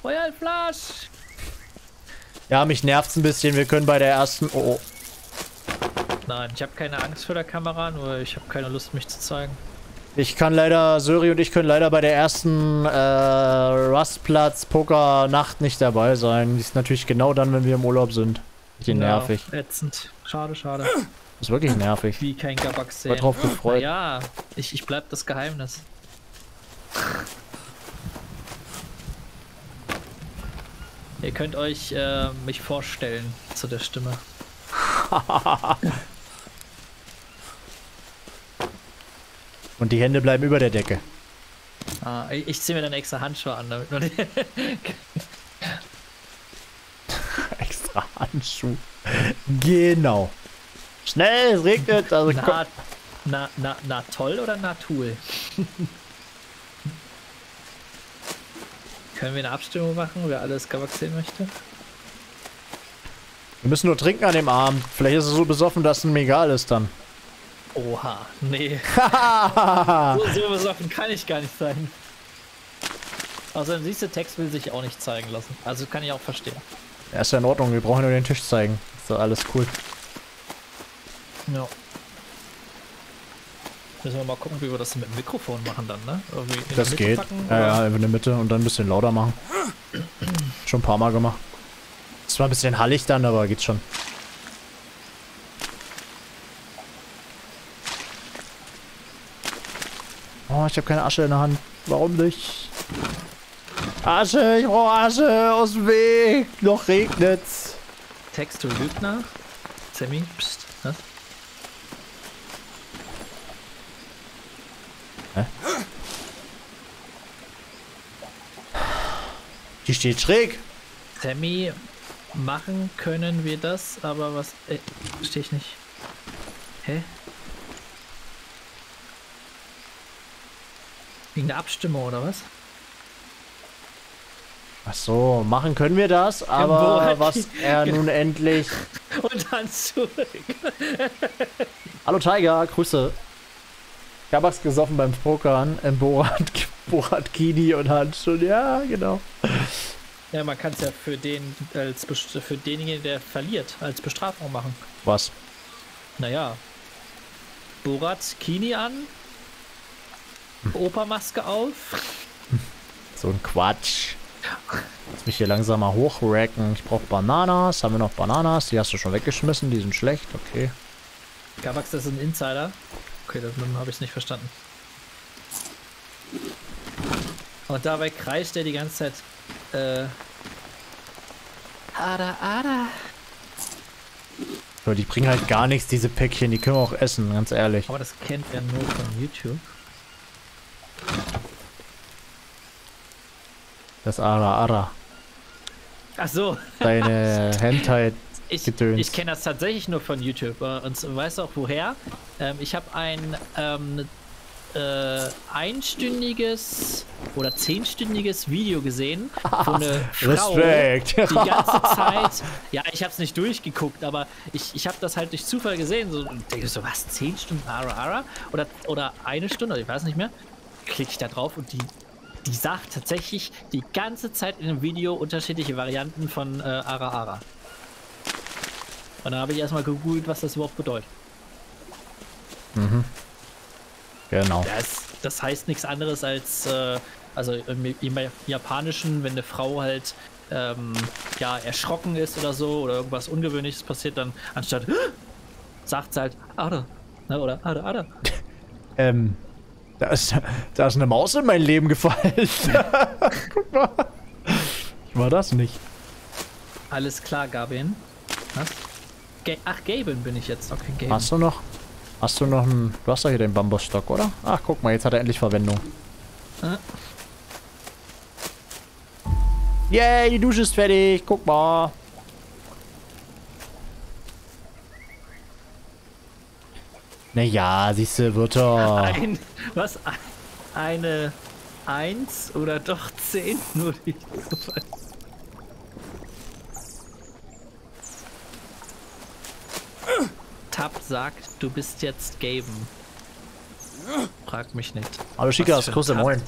Feuerflasch! Ja, mich nervt's ein bisschen. Wir können bei der ersten... Oh, oh. Nein, ich habe keine Angst vor der Kamera, nur ich habe keine Lust, mich zu zeigen. Ich kann leider, Söri und ich können leider bei der ersten äh, Rustplatz-Poker-Nacht nicht dabei sein. Die ist natürlich genau dann, wenn wir im Urlaub sind. Bisschen nervig. Ätzend. Schade, schade. Ist wirklich nervig. Wie kein Gabbax sehen. War drauf gefreut. Ja, ich, ich bleib das Geheimnis. Ihr könnt euch äh, mich vorstellen zu der Stimme. Und die Hände bleiben über der Decke. Ah, ich, ich zieh mir dann extra Handschuhe an, damit man die extra Handschuhe. Genau. Schnell, es regnet. Also na, na, na, na toll oder na tool? Können wir eine Abstimmung machen, wer alles Gabbax sehen möchte? Wir müssen nur trinken an dem Abend. Vielleicht ist es so besoffen, dass es mir egal ist dann. Oha, nee. so, so besoffen kann ich gar nicht sein. Außerdem siehst du, Text will sich auch nicht zeigen lassen. Also kann ich auch verstehen. Ja, ist ja in Ordnung. Wir brauchen nur den Tisch zeigen. Ist doch alles cool. Ja. Müssen wir mal gucken, wie wir das mit dem Mikrofon machen dann, ne? Irgendwie in das geht. Packen, ja, ja, in der Mitte und dann ein bisschen lauter machen. Schon ein paar Mal gemacht. Ist zwar ein bisschen hallig dann, aber geht's schon. Oh, ich habe keine Asche in der Hand. Warum nicht? Asche, ich brauche Asche aus dem Weg. Noch regnet's. Text to Lügner. Sammy, pst, was? Hä? Die steht schräg. Sammy, machen können wir das, aber was... Äh, verstehe ich nicht. Hä? Wegen der Abstimmung, oder was? Ach so, machen können wir das, aber ja, was er nun endlich... Und dann zurück. Hallo Tiger, Grüße. Gabbax gesoffen beim Pokern im Borat, Borat Kini und Handschuhen. Ja, genau. Ja, man kann es ja für den als für denjenigen, der verliert, als Bestrafung machen. Was? Naja. Borat Kini an. Hm. Opermaske auf. So ein Quatsch. Lass mich hier langsam mal hochracken. Ich brauche Bananas. Haben wir noch Bananas? Die hast du schon weggeschmissen. Die sind schlecht. Okay. Gabbax, das ist ein Insider. Okay, das habe ich nicht verstanden. Und dabei kreischt er die ganze Zeit. Äh. Ada, ada. Die bringen halt gar nichts, diese Päckchen. Die können wir auch essen, ganz ehrlich. Aber das kennt er nur von YouTube. Das Ara Ara. Ach so. Deine Hemdheit. Ich, ich kenne das tatsächlich nur von YouTube. Und weißt du auch woher? Ähm, ich habe ein ähm, äh, einstündiges oder zehnstündiges Video gesehen. Von einer Frau, Respekt. Die ganze Zeit. Ja, ich habe es nicht durchgeguckt, aber ich, ich habe das halt durch Zufall gesehen. So, und denke so, was? Zehn Stunden Ara Ara? Oder, oder eine Stunde? Ich weiß nicht mehr. Klicke ich da drauf und die. Die sagt tatsächlich die ganze Zeit in dem Video unterschiedliche Varianten von äh, Ara Ara. Und dann habe ich erstmal gegoogelt, was das überhaupt bedeutet. Mhm. Genau. Das, das heißt nichts anderes als, äh, also im, im Japanischen, wenn eine Frau halt ähm, ja, erschrocken ist oder so oder irgendwas Ungewöhnliches passiert, dann anstatt sagt sie halt Ara. Ne, oder Ara Ara. ähm. Da ist, da ist eine Maus in mein Leben gefallen. Guck mal. Ich war das nicht. Alles klar, Gabin. Was? Ge Ach, Gaben bin ich jetzt. Okay, Gaben. Hast du noch? Hast du noch einen. Du hast doch hier den Bambusstock, oder? Ach, guck mal, jetzt hat er endlich Verwendung. Ah. Yay, die Dusche ist fertig. Guck mal. Naja, siehst du, wird doch. Ein, was? Eine eins oder doch zehn? Nur die Zufall. Tab sagt, du bist jetzt Gaben. Frag mich nicht. Hallo Schikas, Grüße, moin.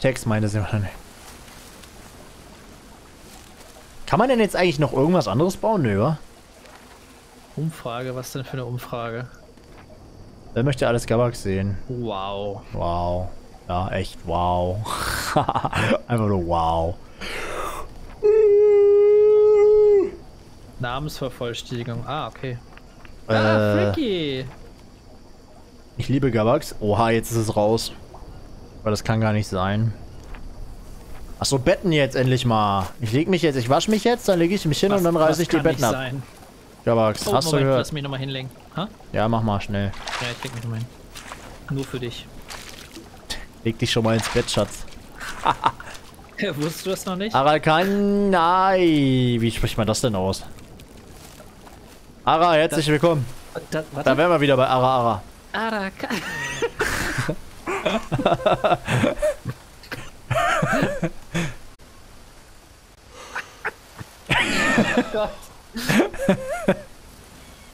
Text meine sie mal nicht. Kann man denn jetzt eigentlich noch irgendwas anderes bauen? Nö, wa? Umfrage, was denn für eine Umfrage? Wer möchte alles Gabbax sehen? Wow. Wow. Ja, echt wow. Einfach nur wow. Namensvervollständigung. Ah, okay. Ah, äh, Freaky. Ich liebe Gabbax. Oha, jetzt ist es raus. Aber das kann gar nicht sein. Achso, Betten jetzt endlich mal. Ich leg mich jetzt, ich wasche mich jetzt, dann lege ich mich hin was, und dann reiße ich die Betten ab. Sein? Gabbax, oh, hast Moment, du gehört? Lass mich nochmal hinlegen. Ha? Ja, mach mal schnell. Ja, ich leg mich nochmal hin. Nur für dich. Leg dich schon mal ins Bett, Schatz. Ja, wusstest du das noch nicht? Arakanai. Wie spricht man das denn aus? Ara, herzlich das, willkommen. Das, da wären wir wieder bei Ara Ara. Arakan. Oh Gott.